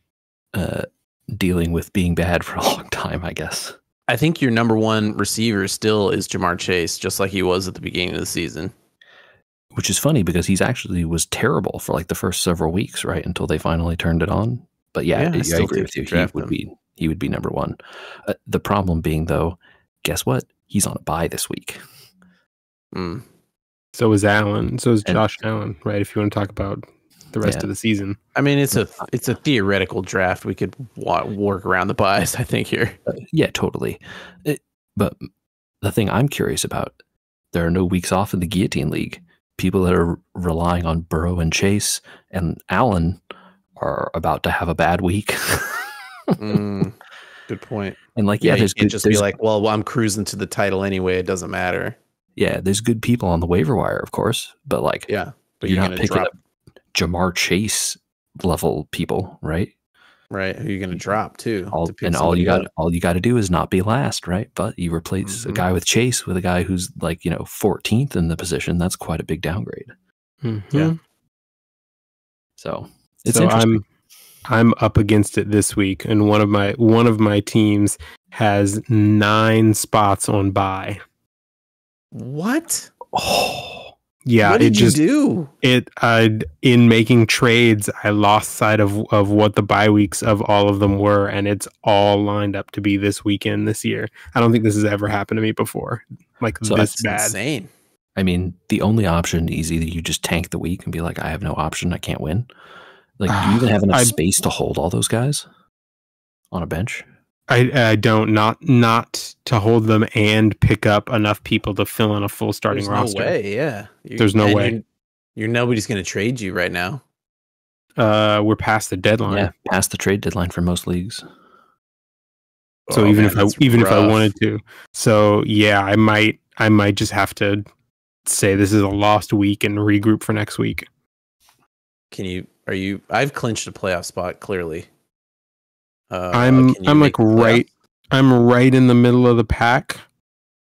dealing with being bad for a long time, I guess. I think your number one receiver still is Jamar Chase, just like he was at the beginning of the season. Which is funny because he's actually was terrible for like the first several weeks, right? Until they finally turned it on. But yeah, I agree with you. He would be number one. The problem being though, guess what? He's on a bye this week. Mm. So is Allen. So is Josh Allen, right? If you want to talk about the rest of the season. I mean, it's a theoretical draft. We could work around the bias, I think, here. Yeah, totally. But the thing I'm curious about, there are no weeks off in the Guillotine League. People that are relying on Burrow and Chase and Allen are about to have a bad week. Good point. And like, yeah there's be like, well, I'm cruising to the title anyway. It doesn't matter. Yeah, there's good people on the waiver wire, of course. But like, yeah, but you're not picking up Jamar Chase level people, right? Right. Who you're going to drop too? All you got to do is not be last, right? But you replace a guy with Chase with a guy who's like 14th in the position. That's quite a big downgrade. Mm-hmm. Yeah. So it's interesting. I'm up against it this week, and one of my teams has 9 spots on bye. What? Oh. Yeah, what did in making trades, I lost sight of what the bye weeks of all of them were, and it's all lined up to be this weekend this year. I don't think this has ever happened to me before. Like, so this bad. Insane. I mean, the only option is either you just tank the week and be like, I have no option, I can't win. Like, do you even have enough space to hold all those guys on a bench? I don't not to hold them and pick up enough people to fill in a full starting roster. There's no way, yeah. There's no way. You're nobody's going to trade you right now. We're past the deadline. Yeah, past the trade deadline for most leagues. So even if I wanted to, so yeah, I might just have to say this is a lost week and regroup for next week. Can you? Are you? I've clinched a playoff spot clearly. I'm right in the middle of the pack.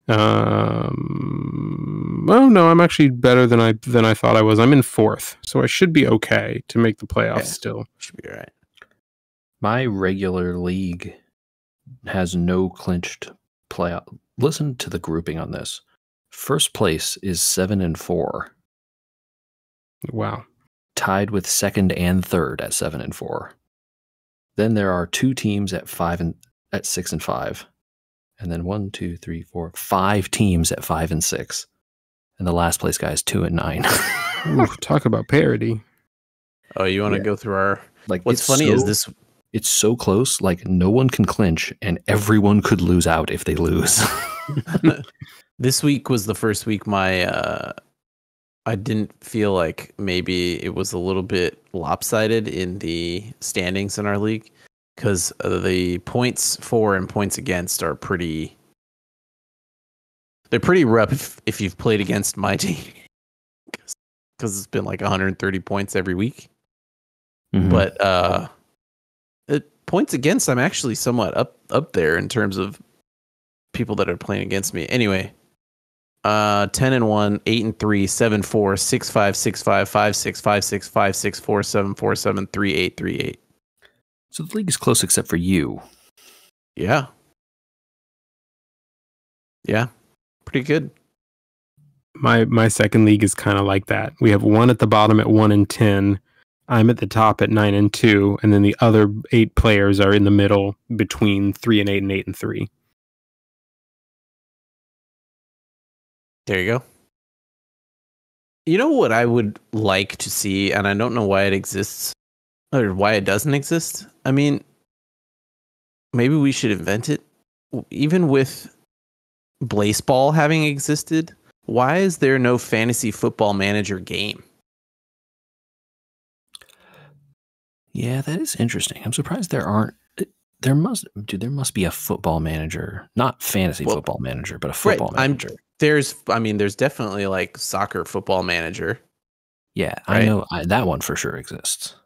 Oh no, I'm actually better than I thought I was. I'm in 4th, so I should be okay to make the playoffs. Okay. Still, should be all right. My regular league has no clinched playoff. Listen to the grouping on this. First place is 7 and 4. Wow, tied with 2nd and 3rd at 7 and 4. Then there are 2 teams at 6 and 5, and then 5 teams at 5 and 6, and the last place guy is 2 and 9. Ooh, talk about parity! Oh, you want to go through our like? What's funny is this: it's so close, like no one can clinch, and everyone could lose out if they lose. This week was the first week my I didn't feel like maybe it was a little bit lopsided in the standings in our league, because the points for and points against are pretty. They're pretty rough if you've played against my team, because it's been like 130 points every week. Mm-hmm. But the points against, I'm actually somewhat up there in terms of people that are playing against me. Anyway, 10-1, 8-3, 7-4, 6-5, 6-5, 5-6, 5-6, 5-6, 4-7, 4-7, 3-8, 3-8. So the league is close except for you. Yeah. Yeah. Pretty good. My second league is kind of like that. We have one at the bottom at 1-10. I'm at the top at 9-2, and then the other 8 players are in the middle between 3-8 and 8-3. There you go. You know what I would like to see, and I don't know why it exists or why it doesn't exist. I mean, maybe we should invent it. Even with Blaseball having existed, why is there no fantasy football manager game? Yeah, that is interesting. I'm surprised there aren't. There must be a football manager, not fantasy football manager, but a football manager. There's definitely like soccer football manager. Yeah, right? I know that one for sure exists.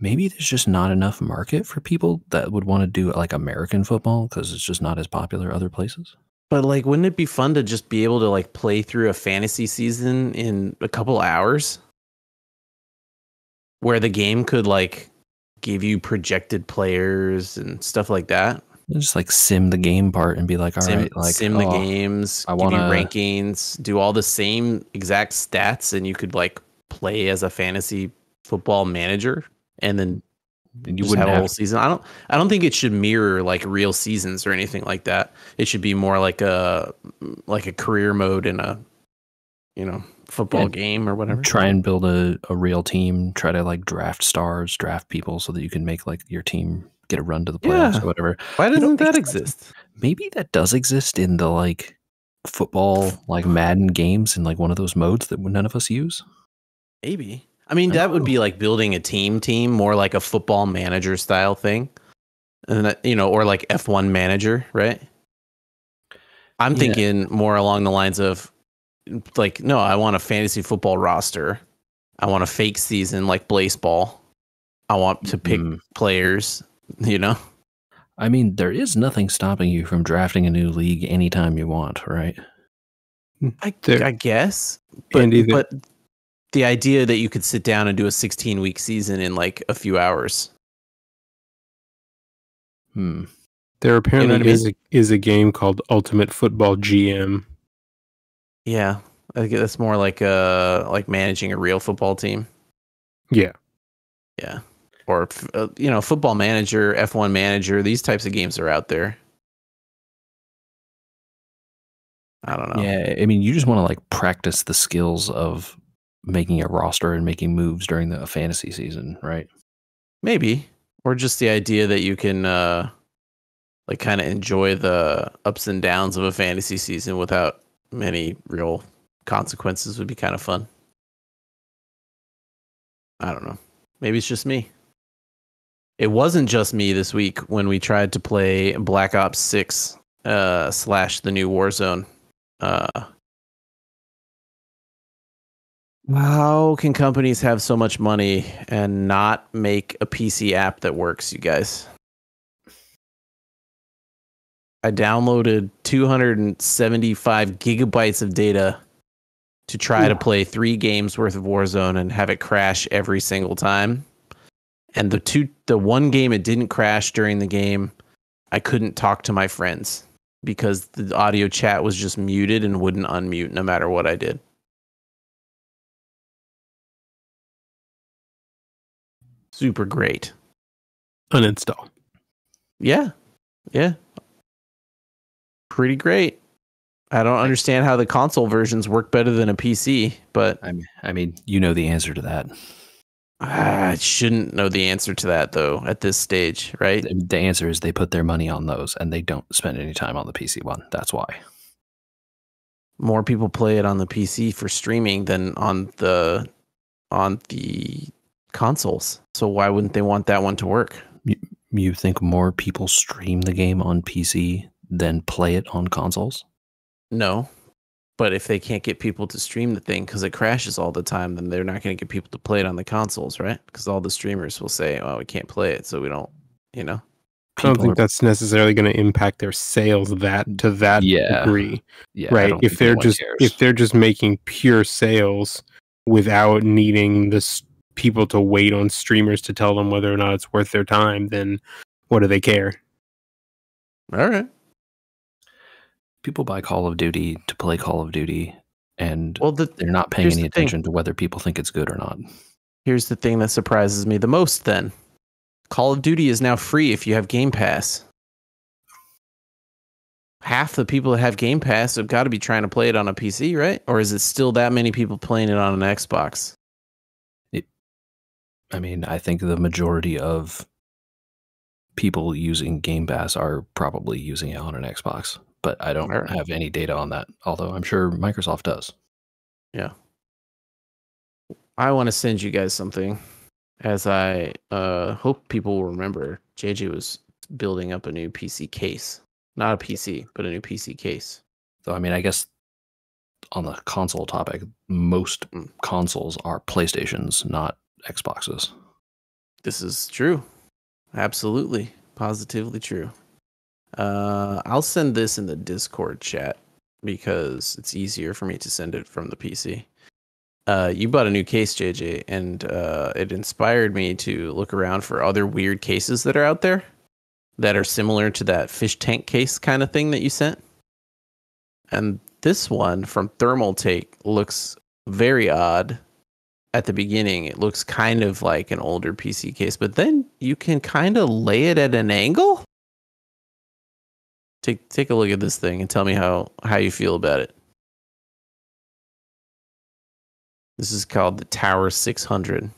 Maybe there's just not enough market for people that would want to do like American football because it's just not as popular other places. But like, wouldn't it be fun to just be able to like play through a fantasy season in a couple hours where the game could like give you projected players and stuff like that? And just like sim the game part and be like, the games, give you rankings, do all the same exact stats, and you could like play as a fantasy football manager. And then you wouldn't have a whole season. I don't think it should mirror like real seasons or anything like that. It should be more like a career mode in a, you know, football game or whatever. Try and build a real team. Try to like draft stars, draft people so that you can make like your team get a run to the playoffs or whatever. Why doesn't that exist? Maybe that does exist in the like football, like Madden games in like one of those modes that none of us use. Maybe. I mean, that would be like building a team, more like a football manager style thing. And that, you know, or like F1 Manager, right? I'm thinking more along the lines of like, no, I want a fantasy football roster. I want a fake season like Blaseball. I want to pick players, you know? I mean, there is nothing stopping you from drafting a new league anytime you want, right? I guess. But the idea that you could sit down and do a 16-week season in like a few hours. There apparently is a game called Ultimate Football GM. Yeah, I think that's more like managing a real football team. Yeah, yeah, or you know, Football Manager, F1 Manager. These types of games are out there. I don't know. Yeah, I mean, you just want to like practice the skills of making a roster and making moves during the fantasy season, right? Maybe. Or just the idea that you can like kind of enjoy the ups and downs of a fantasy season without many real consequences would be kind of fun. I don't know. Maybe it's just me. It wasn't just me this week when we tried to play Black Ops 6 / the new Warzone. How can companies have so much money and not make a PC app that works, you guys? I downloaded 275 gigabytes of data to try to play 3 games worth of Warzone and have it crash every single time. And the one game it didn't crash during the game, I couldn't talk to my friends because the audio chat was just muted and wouldn't unmute no matter what I did. Super great. Uninstall. Yeah. Yeah. Pretty great. I don't understand how the console versions work better than a PC, but I mean, you know the answer to that. I shouldn't know the answer to that though at this stage, right? The answer is they put their money on those and they don't spend any time on the PC one. That's why. more people play it on the PC for streaming than on the consoles. So why wouldn't they want that one to work? You think more people stream the game on PC than play it on consoles? No. But if they can't get people to stream the thing because it crashes all the time, then they're not going to get people to play it on the consoles, right? Because all the streamers will say, oh, we can't play it, so we don't, you know. I don't think that's necessarily going to impact their sales to that degree, right? If they're just making pure sales without needing this people to wait on streamers to tell them whether or not it's worth their time, then what do they care? All right. People buy Call of Duty to play Call of Duty, and they're not paying any attention to whether people think it's good or not. Here's the thing that surprises me the most, then. Call of Duty is now free if you have Game Pass. Half the people that have Game Pass have got to be trying to play it on a PC, right? Or is it still that many people playing it on an Xbox? I think the majority of people using Game Pass are probably using it on an Xbox. But I don't have any data on that, although I'm sure Microsoft does. Yeah. I want to send you guys something, as I hope people will remember. JJ was building up a new PC case. Not a PC, but a new PC case. So, I guess on the console topic, most consoles are PlayStations, not Xboxes. This is true. Absolutely. Positively true. I'll send this in the Discord chat because it's easier for me to send it from the PC. You bought a new case, JJ, and it inspired me to look around for other weird cases that are out there that are similar to that fish tank case kind of thing that you sent. And this one from Thermal Take looks very odd. At the beginning, it looks kind of like an older PC case, but then you can kind of lay it at an angle. Take a look at this thing and tell me how you feel about it. This is called the Tower 600.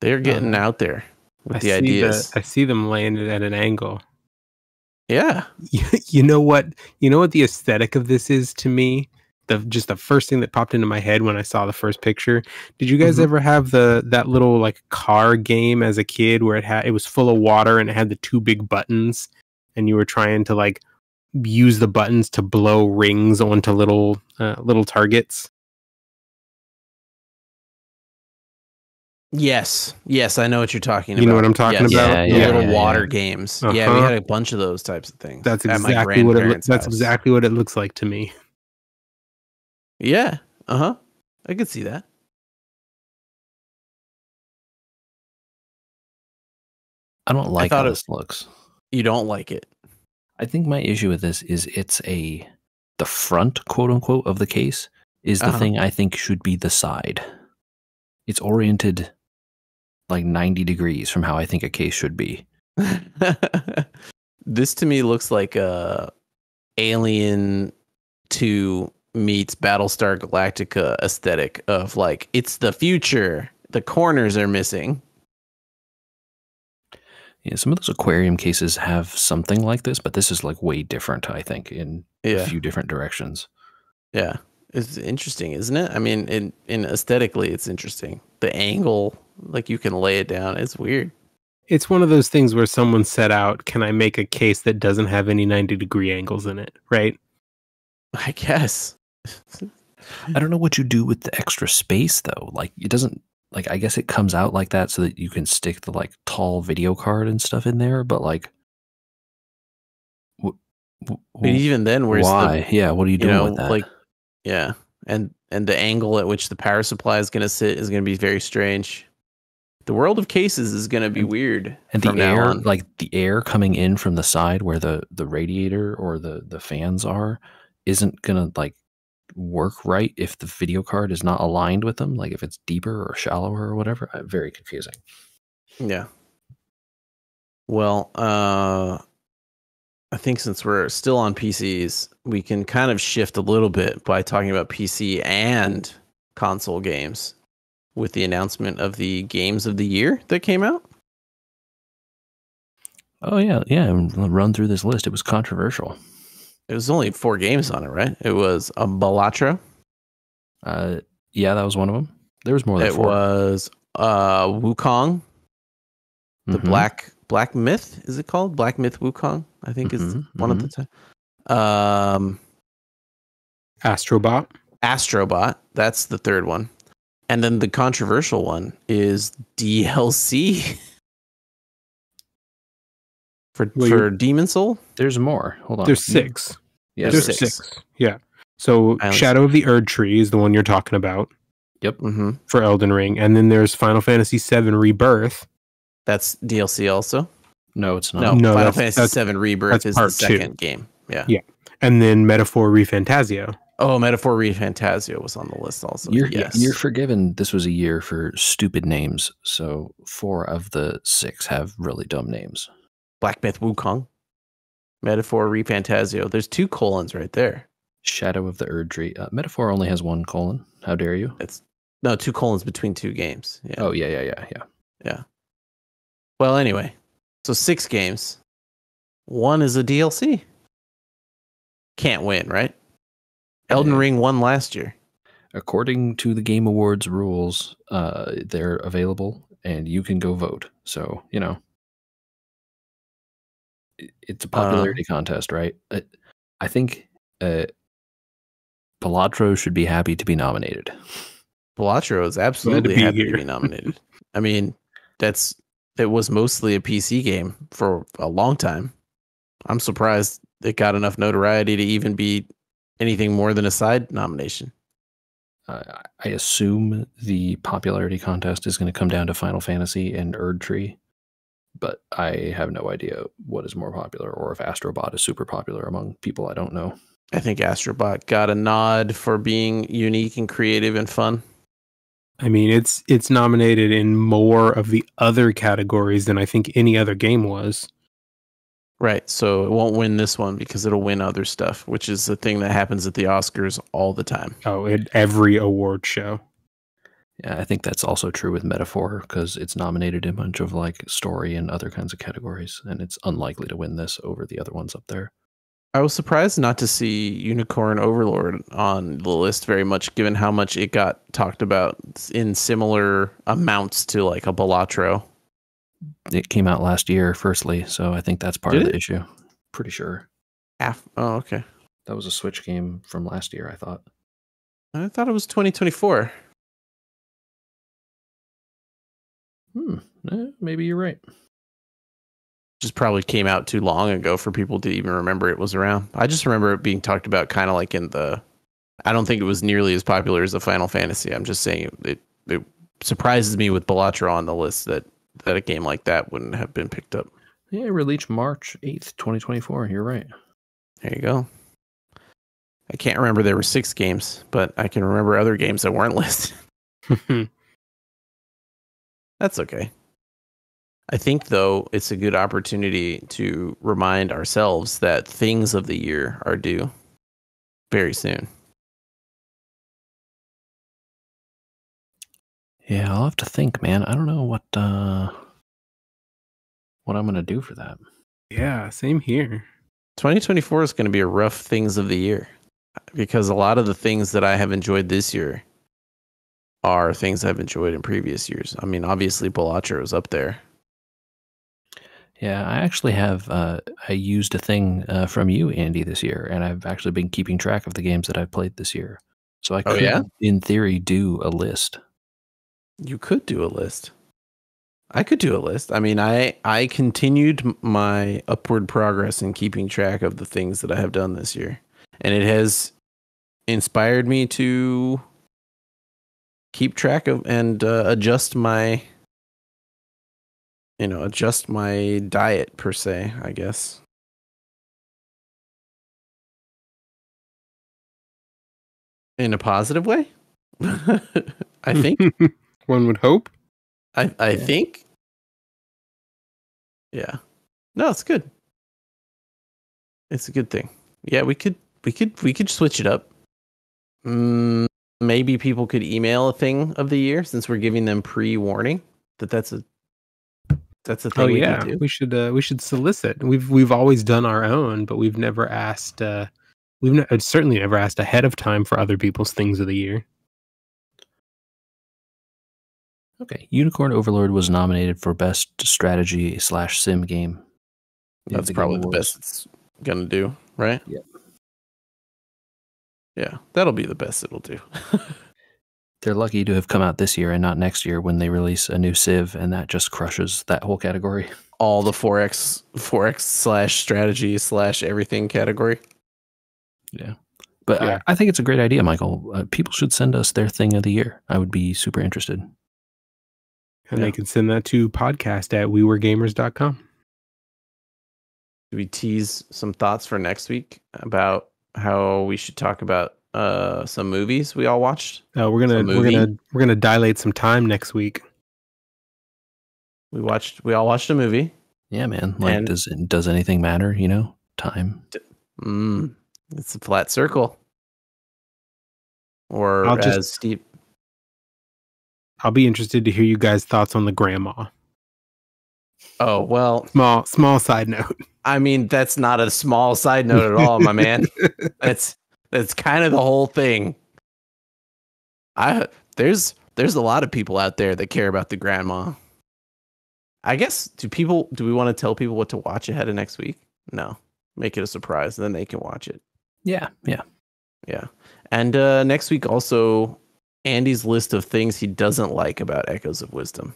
They're getting out there with the ideas. I see them laying it at an angle. Yeah. You know what? You know what the aesthetic of this is to me? Just the first thing that popped into my head when I saw the first picture. Did you guys ever have that little like car game as a kid where it was full of water and it had the two big buttons, and you were trying to like use the buttons to blow rings onto little targets? Yes, I know what you're talking about. You know what I'm talking about? Yeah, the little water games. Uh-huh. Yeah, we had a bunch of those types of things. That's exactly what it looks like to me. Yeah, I could see that. I don't like how this looks. You don't like it? I think my issue with this is the front, quote unquote, of the case is the thing I think should be the side. It's oriented like 90 degrees from how I think a case should be. This to me looks like a Alien 2 meets Battlestar Galactica aesthetic of like, it's the future. The corners are missing. Yeah, some of those aquarium cases have something like this, but this is like way different, I think, in a few different directions. Yeah. It's interesting, isn't it? I mean, in aesthetically, it's interesting. The angle, like you can lay it down. It's weird. It's one of those things where someone set out, can I make a case that doesn't have any 90-degree angles in it, right? I guess. I don't know what you do with the extra space though. Like it doesn't I guess it comes out like that so that you can stick the like tall video card and stuff in there, but like even then, where's why? Yeah, what are you doing with that? Like, yeah. And the angle at which the power supply is going to sit is going to be very strange. The world of cases is going to be weird. And the air, like the air coming in from the side where the radiator or the fans are isn't going to like work right if the video card is not aligned with them, like if it's deeper or shallower or whatever. Very confusing. Yeah. Well, I think since we're still on PCs, we can kind of shift a little bit by talking about PC and console games with the announcement of the games of the year that came out. Oh, yeah. Yeah. Run through this list. It was controversial. It was only 4 games on it, right? It was a Balatro. Yeah, that was one of them. There was more than 4. It was Wukong. The Black Myth, is it called? Black Myth Wukong, I think is one of the two. Astrobot. Astrobot, that's the third one. And then the controversial one is DLC for Demon Soul. There's more. Hold on. There's 6. Yeah, there's six. Yeah. So Shadow of the Erd Tree is the one you're talking about. Yep. For Elden Ring. And then there's Final Fantasy VII Rebirth. That's DLC also? No, it's not. No, Final Fantasy VII Rebirth is the second game. Yeah. Yeah. And then Metaphor ReFantazio. Oh, Metaphor ReFantazio was on the list also. You're forgiven. This was a year for stupid names. So 4 of the 6 have really dumb names. Black Myth Wukong. Metaphor ReFantazio. There's 2 colons right there. Shadow of the Erd Tree. Metaphor only has 1 colon. How dare you? It's 2 colons between 2 games. Yeah. Oh, yeah. Well, anyway, so 6 games. 1 is a DLC. Can't win, right? Elden Ring won last year. According to the Game Awards rules, they're available and you can go vote. So, you know, it's a popularity contest, right? I think Balatro should be happy to be nominated. Balatro is absolutely happy to be nominated. I mean, it was mostly a PC game for a long time. I'm surprised it got enough notoriety to even be anything more than a side nomination. I assume the popularity contest is going to come down to Final Fantasy and Erd Tree, but I have no idea what is more popular or if Astrobot is super popular among people. I don't know. I think Astrobot got a nod for being unique and creative and fun. I mean, it's nominated in more of the other categories than I think any other game was. Right, so it won't win this one because it'll win other stuff, which is the thing that happens at the Oscars all the time. Oh, at every award show. Yeah, I think that's also true with Metaphor because it's nominated in a bunch of like story and other kinds of categories, and it's unlikely to win this over the other ones up there. I was surprised not to see Unicorn Overlord on the list very much, given how much it got talked about in similar amounts to like a Balatro. It came out last year, firstly, so I think that's part of the issue. Pretty sure. Oh, okay. That was a Switch game from last year, I thought. I thought it was 2024. Maybe you're right. Just probably came out too long ago for people to even remember it was around. I just remember it being talked about kind of like in the... I don't think it was nearly as popular as the Final Fantasy. I'm just saying it surprises me with Balatro on the list that a game like that wouldn't have been picked up. Yeah, released March 8th, 2024. You're right. There you go. I can't remember there were 6 games, but I can remember other games that weren't listed. That's okay. I think, though, it's a good opportunity to remind ourselves that things of the year are due very soon. Yeah, I'll have to think, man. I don't know what I'm going to do for that. Yeah, same here. 2024 is going to be a rough things of the year because a lot of the things that I have enjoyed this year are things I've enjoyed in previous years. I mean, obviously, Balatro is up there. Yeah, I actually have, I used a thing from you, Andy, this year, and I've actually been keeping track of the games that I've played this year. So I could, in theory, do a list. You could do a list. I could do a list. I mean, I continued my upward progress in keeping track of the things that I have done this year. And it has inspired me to keep track of and adjust my diet per se, I guess. In a positive way? I think. One would hope. I think. Yeah. No, it's good. It's a good thing. Yeah, we could switch it up. Maybe people could email a thing of the year since we're giving them pre-warning that's a That's the thing. Oh, yeah, we should solicit. We've always done our own, but we've never asked. I've certainly never asked ahead of time for other people's things of the year. Okay, Unicorn Overlord was nominated for best strategy / sim game. That's probably the best it's gonna do, right? Yeah. Yeah, that'll be the best it'll do. They're lucky to have come out this year and not next year when they release a new Civ, and that just crushes that whole category. All the 4X /strategy / everything category. Yeah. But yeah. I think it's a great idea, Michael. People should send us their thing of the year. I would be super interested. And yeah, they can send that to podcast@wewergamers.com. Do we tease some thoughts for next week about how we should talk about some movies we all watched? We're gonna dilate some time next week. We all watched a movie. Yeah, man. Like, and does anything matter? You know, time. It's a flat circle. Or as steep. I'll be interested to hear you guys' thoughts on the grandma. Oh, well, small side note. I mean, that's not a small side note at all, my man. That's kind of the whole thing. There's a lot of people out there that care about the grandma. I guess do we want to tell people what to watch ahead of next week? No. Make it a surprise, then they can watch it. Yeah, yeah. Yeah. And next week also Andy's list of things he doesn't like about Echoes of Wisdom.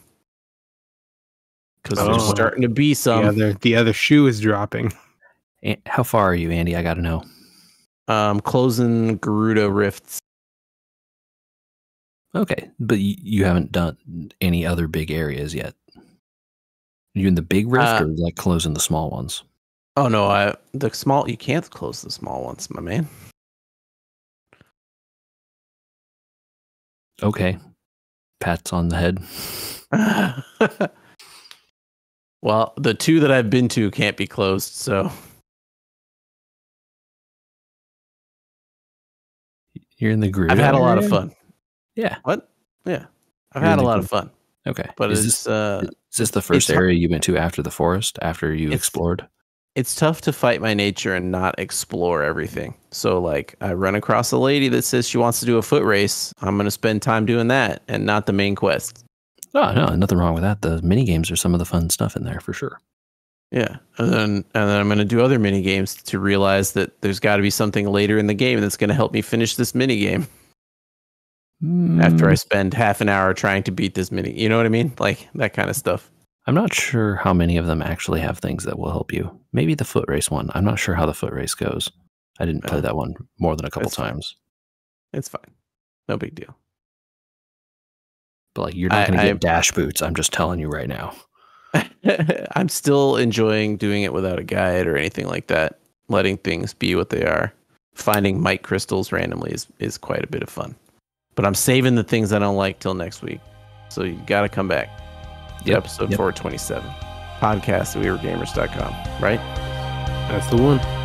Because there's starting to be some. The other shoe is dropping. How far are you, Andy? I got to know. Closing Gerudo Rifts. Okay, but you haven't done any other big areas yet. Are you in the big rift or like closing the small ones? Oh no, you can't close the small ones, my man. Okay. Pats on the head. Well, the two that I've been to can't be closed, so. You're in the groove. I've had a lot of fun. Yeah. What? Yeah. I've had a lot of fun. Okay. But is this the first area you went to after the forest, after you explored? It's tough to fight my nature and not explore everything. So, like, I run across a lady that says she wants to do a foot race. I'm going to spend time doing that and not the main quest. Oh, no, nothing wrong with that. The mini games are some of the fun stuff in there for sure. Yeah. And then I'm going to do other mini games to realize that there's got to be something later in the game that's going to help me finish this mini game. After I spend half an hour trying to beat this mini, you know what I mean? Like that kind of stuff. I'm not sure how many of them actually have things that will help you. Maybe the foot race one. I'm not sure how the foot race goes. I didn't play that one more than a couple times. Fine. It's fine. No big deal. But like, you're not going to get dash boots. I'm just telling you right now. I'm still enjoying doing it without a guide or anything like that. Letting things be what they are. Finding mic crystals randomly is quite a bit of fun. But I'm saving the things I don't like till next week. So you got to come back. Yep. Episode 427. Podcast@WeWereGamers.com, right? That's the one.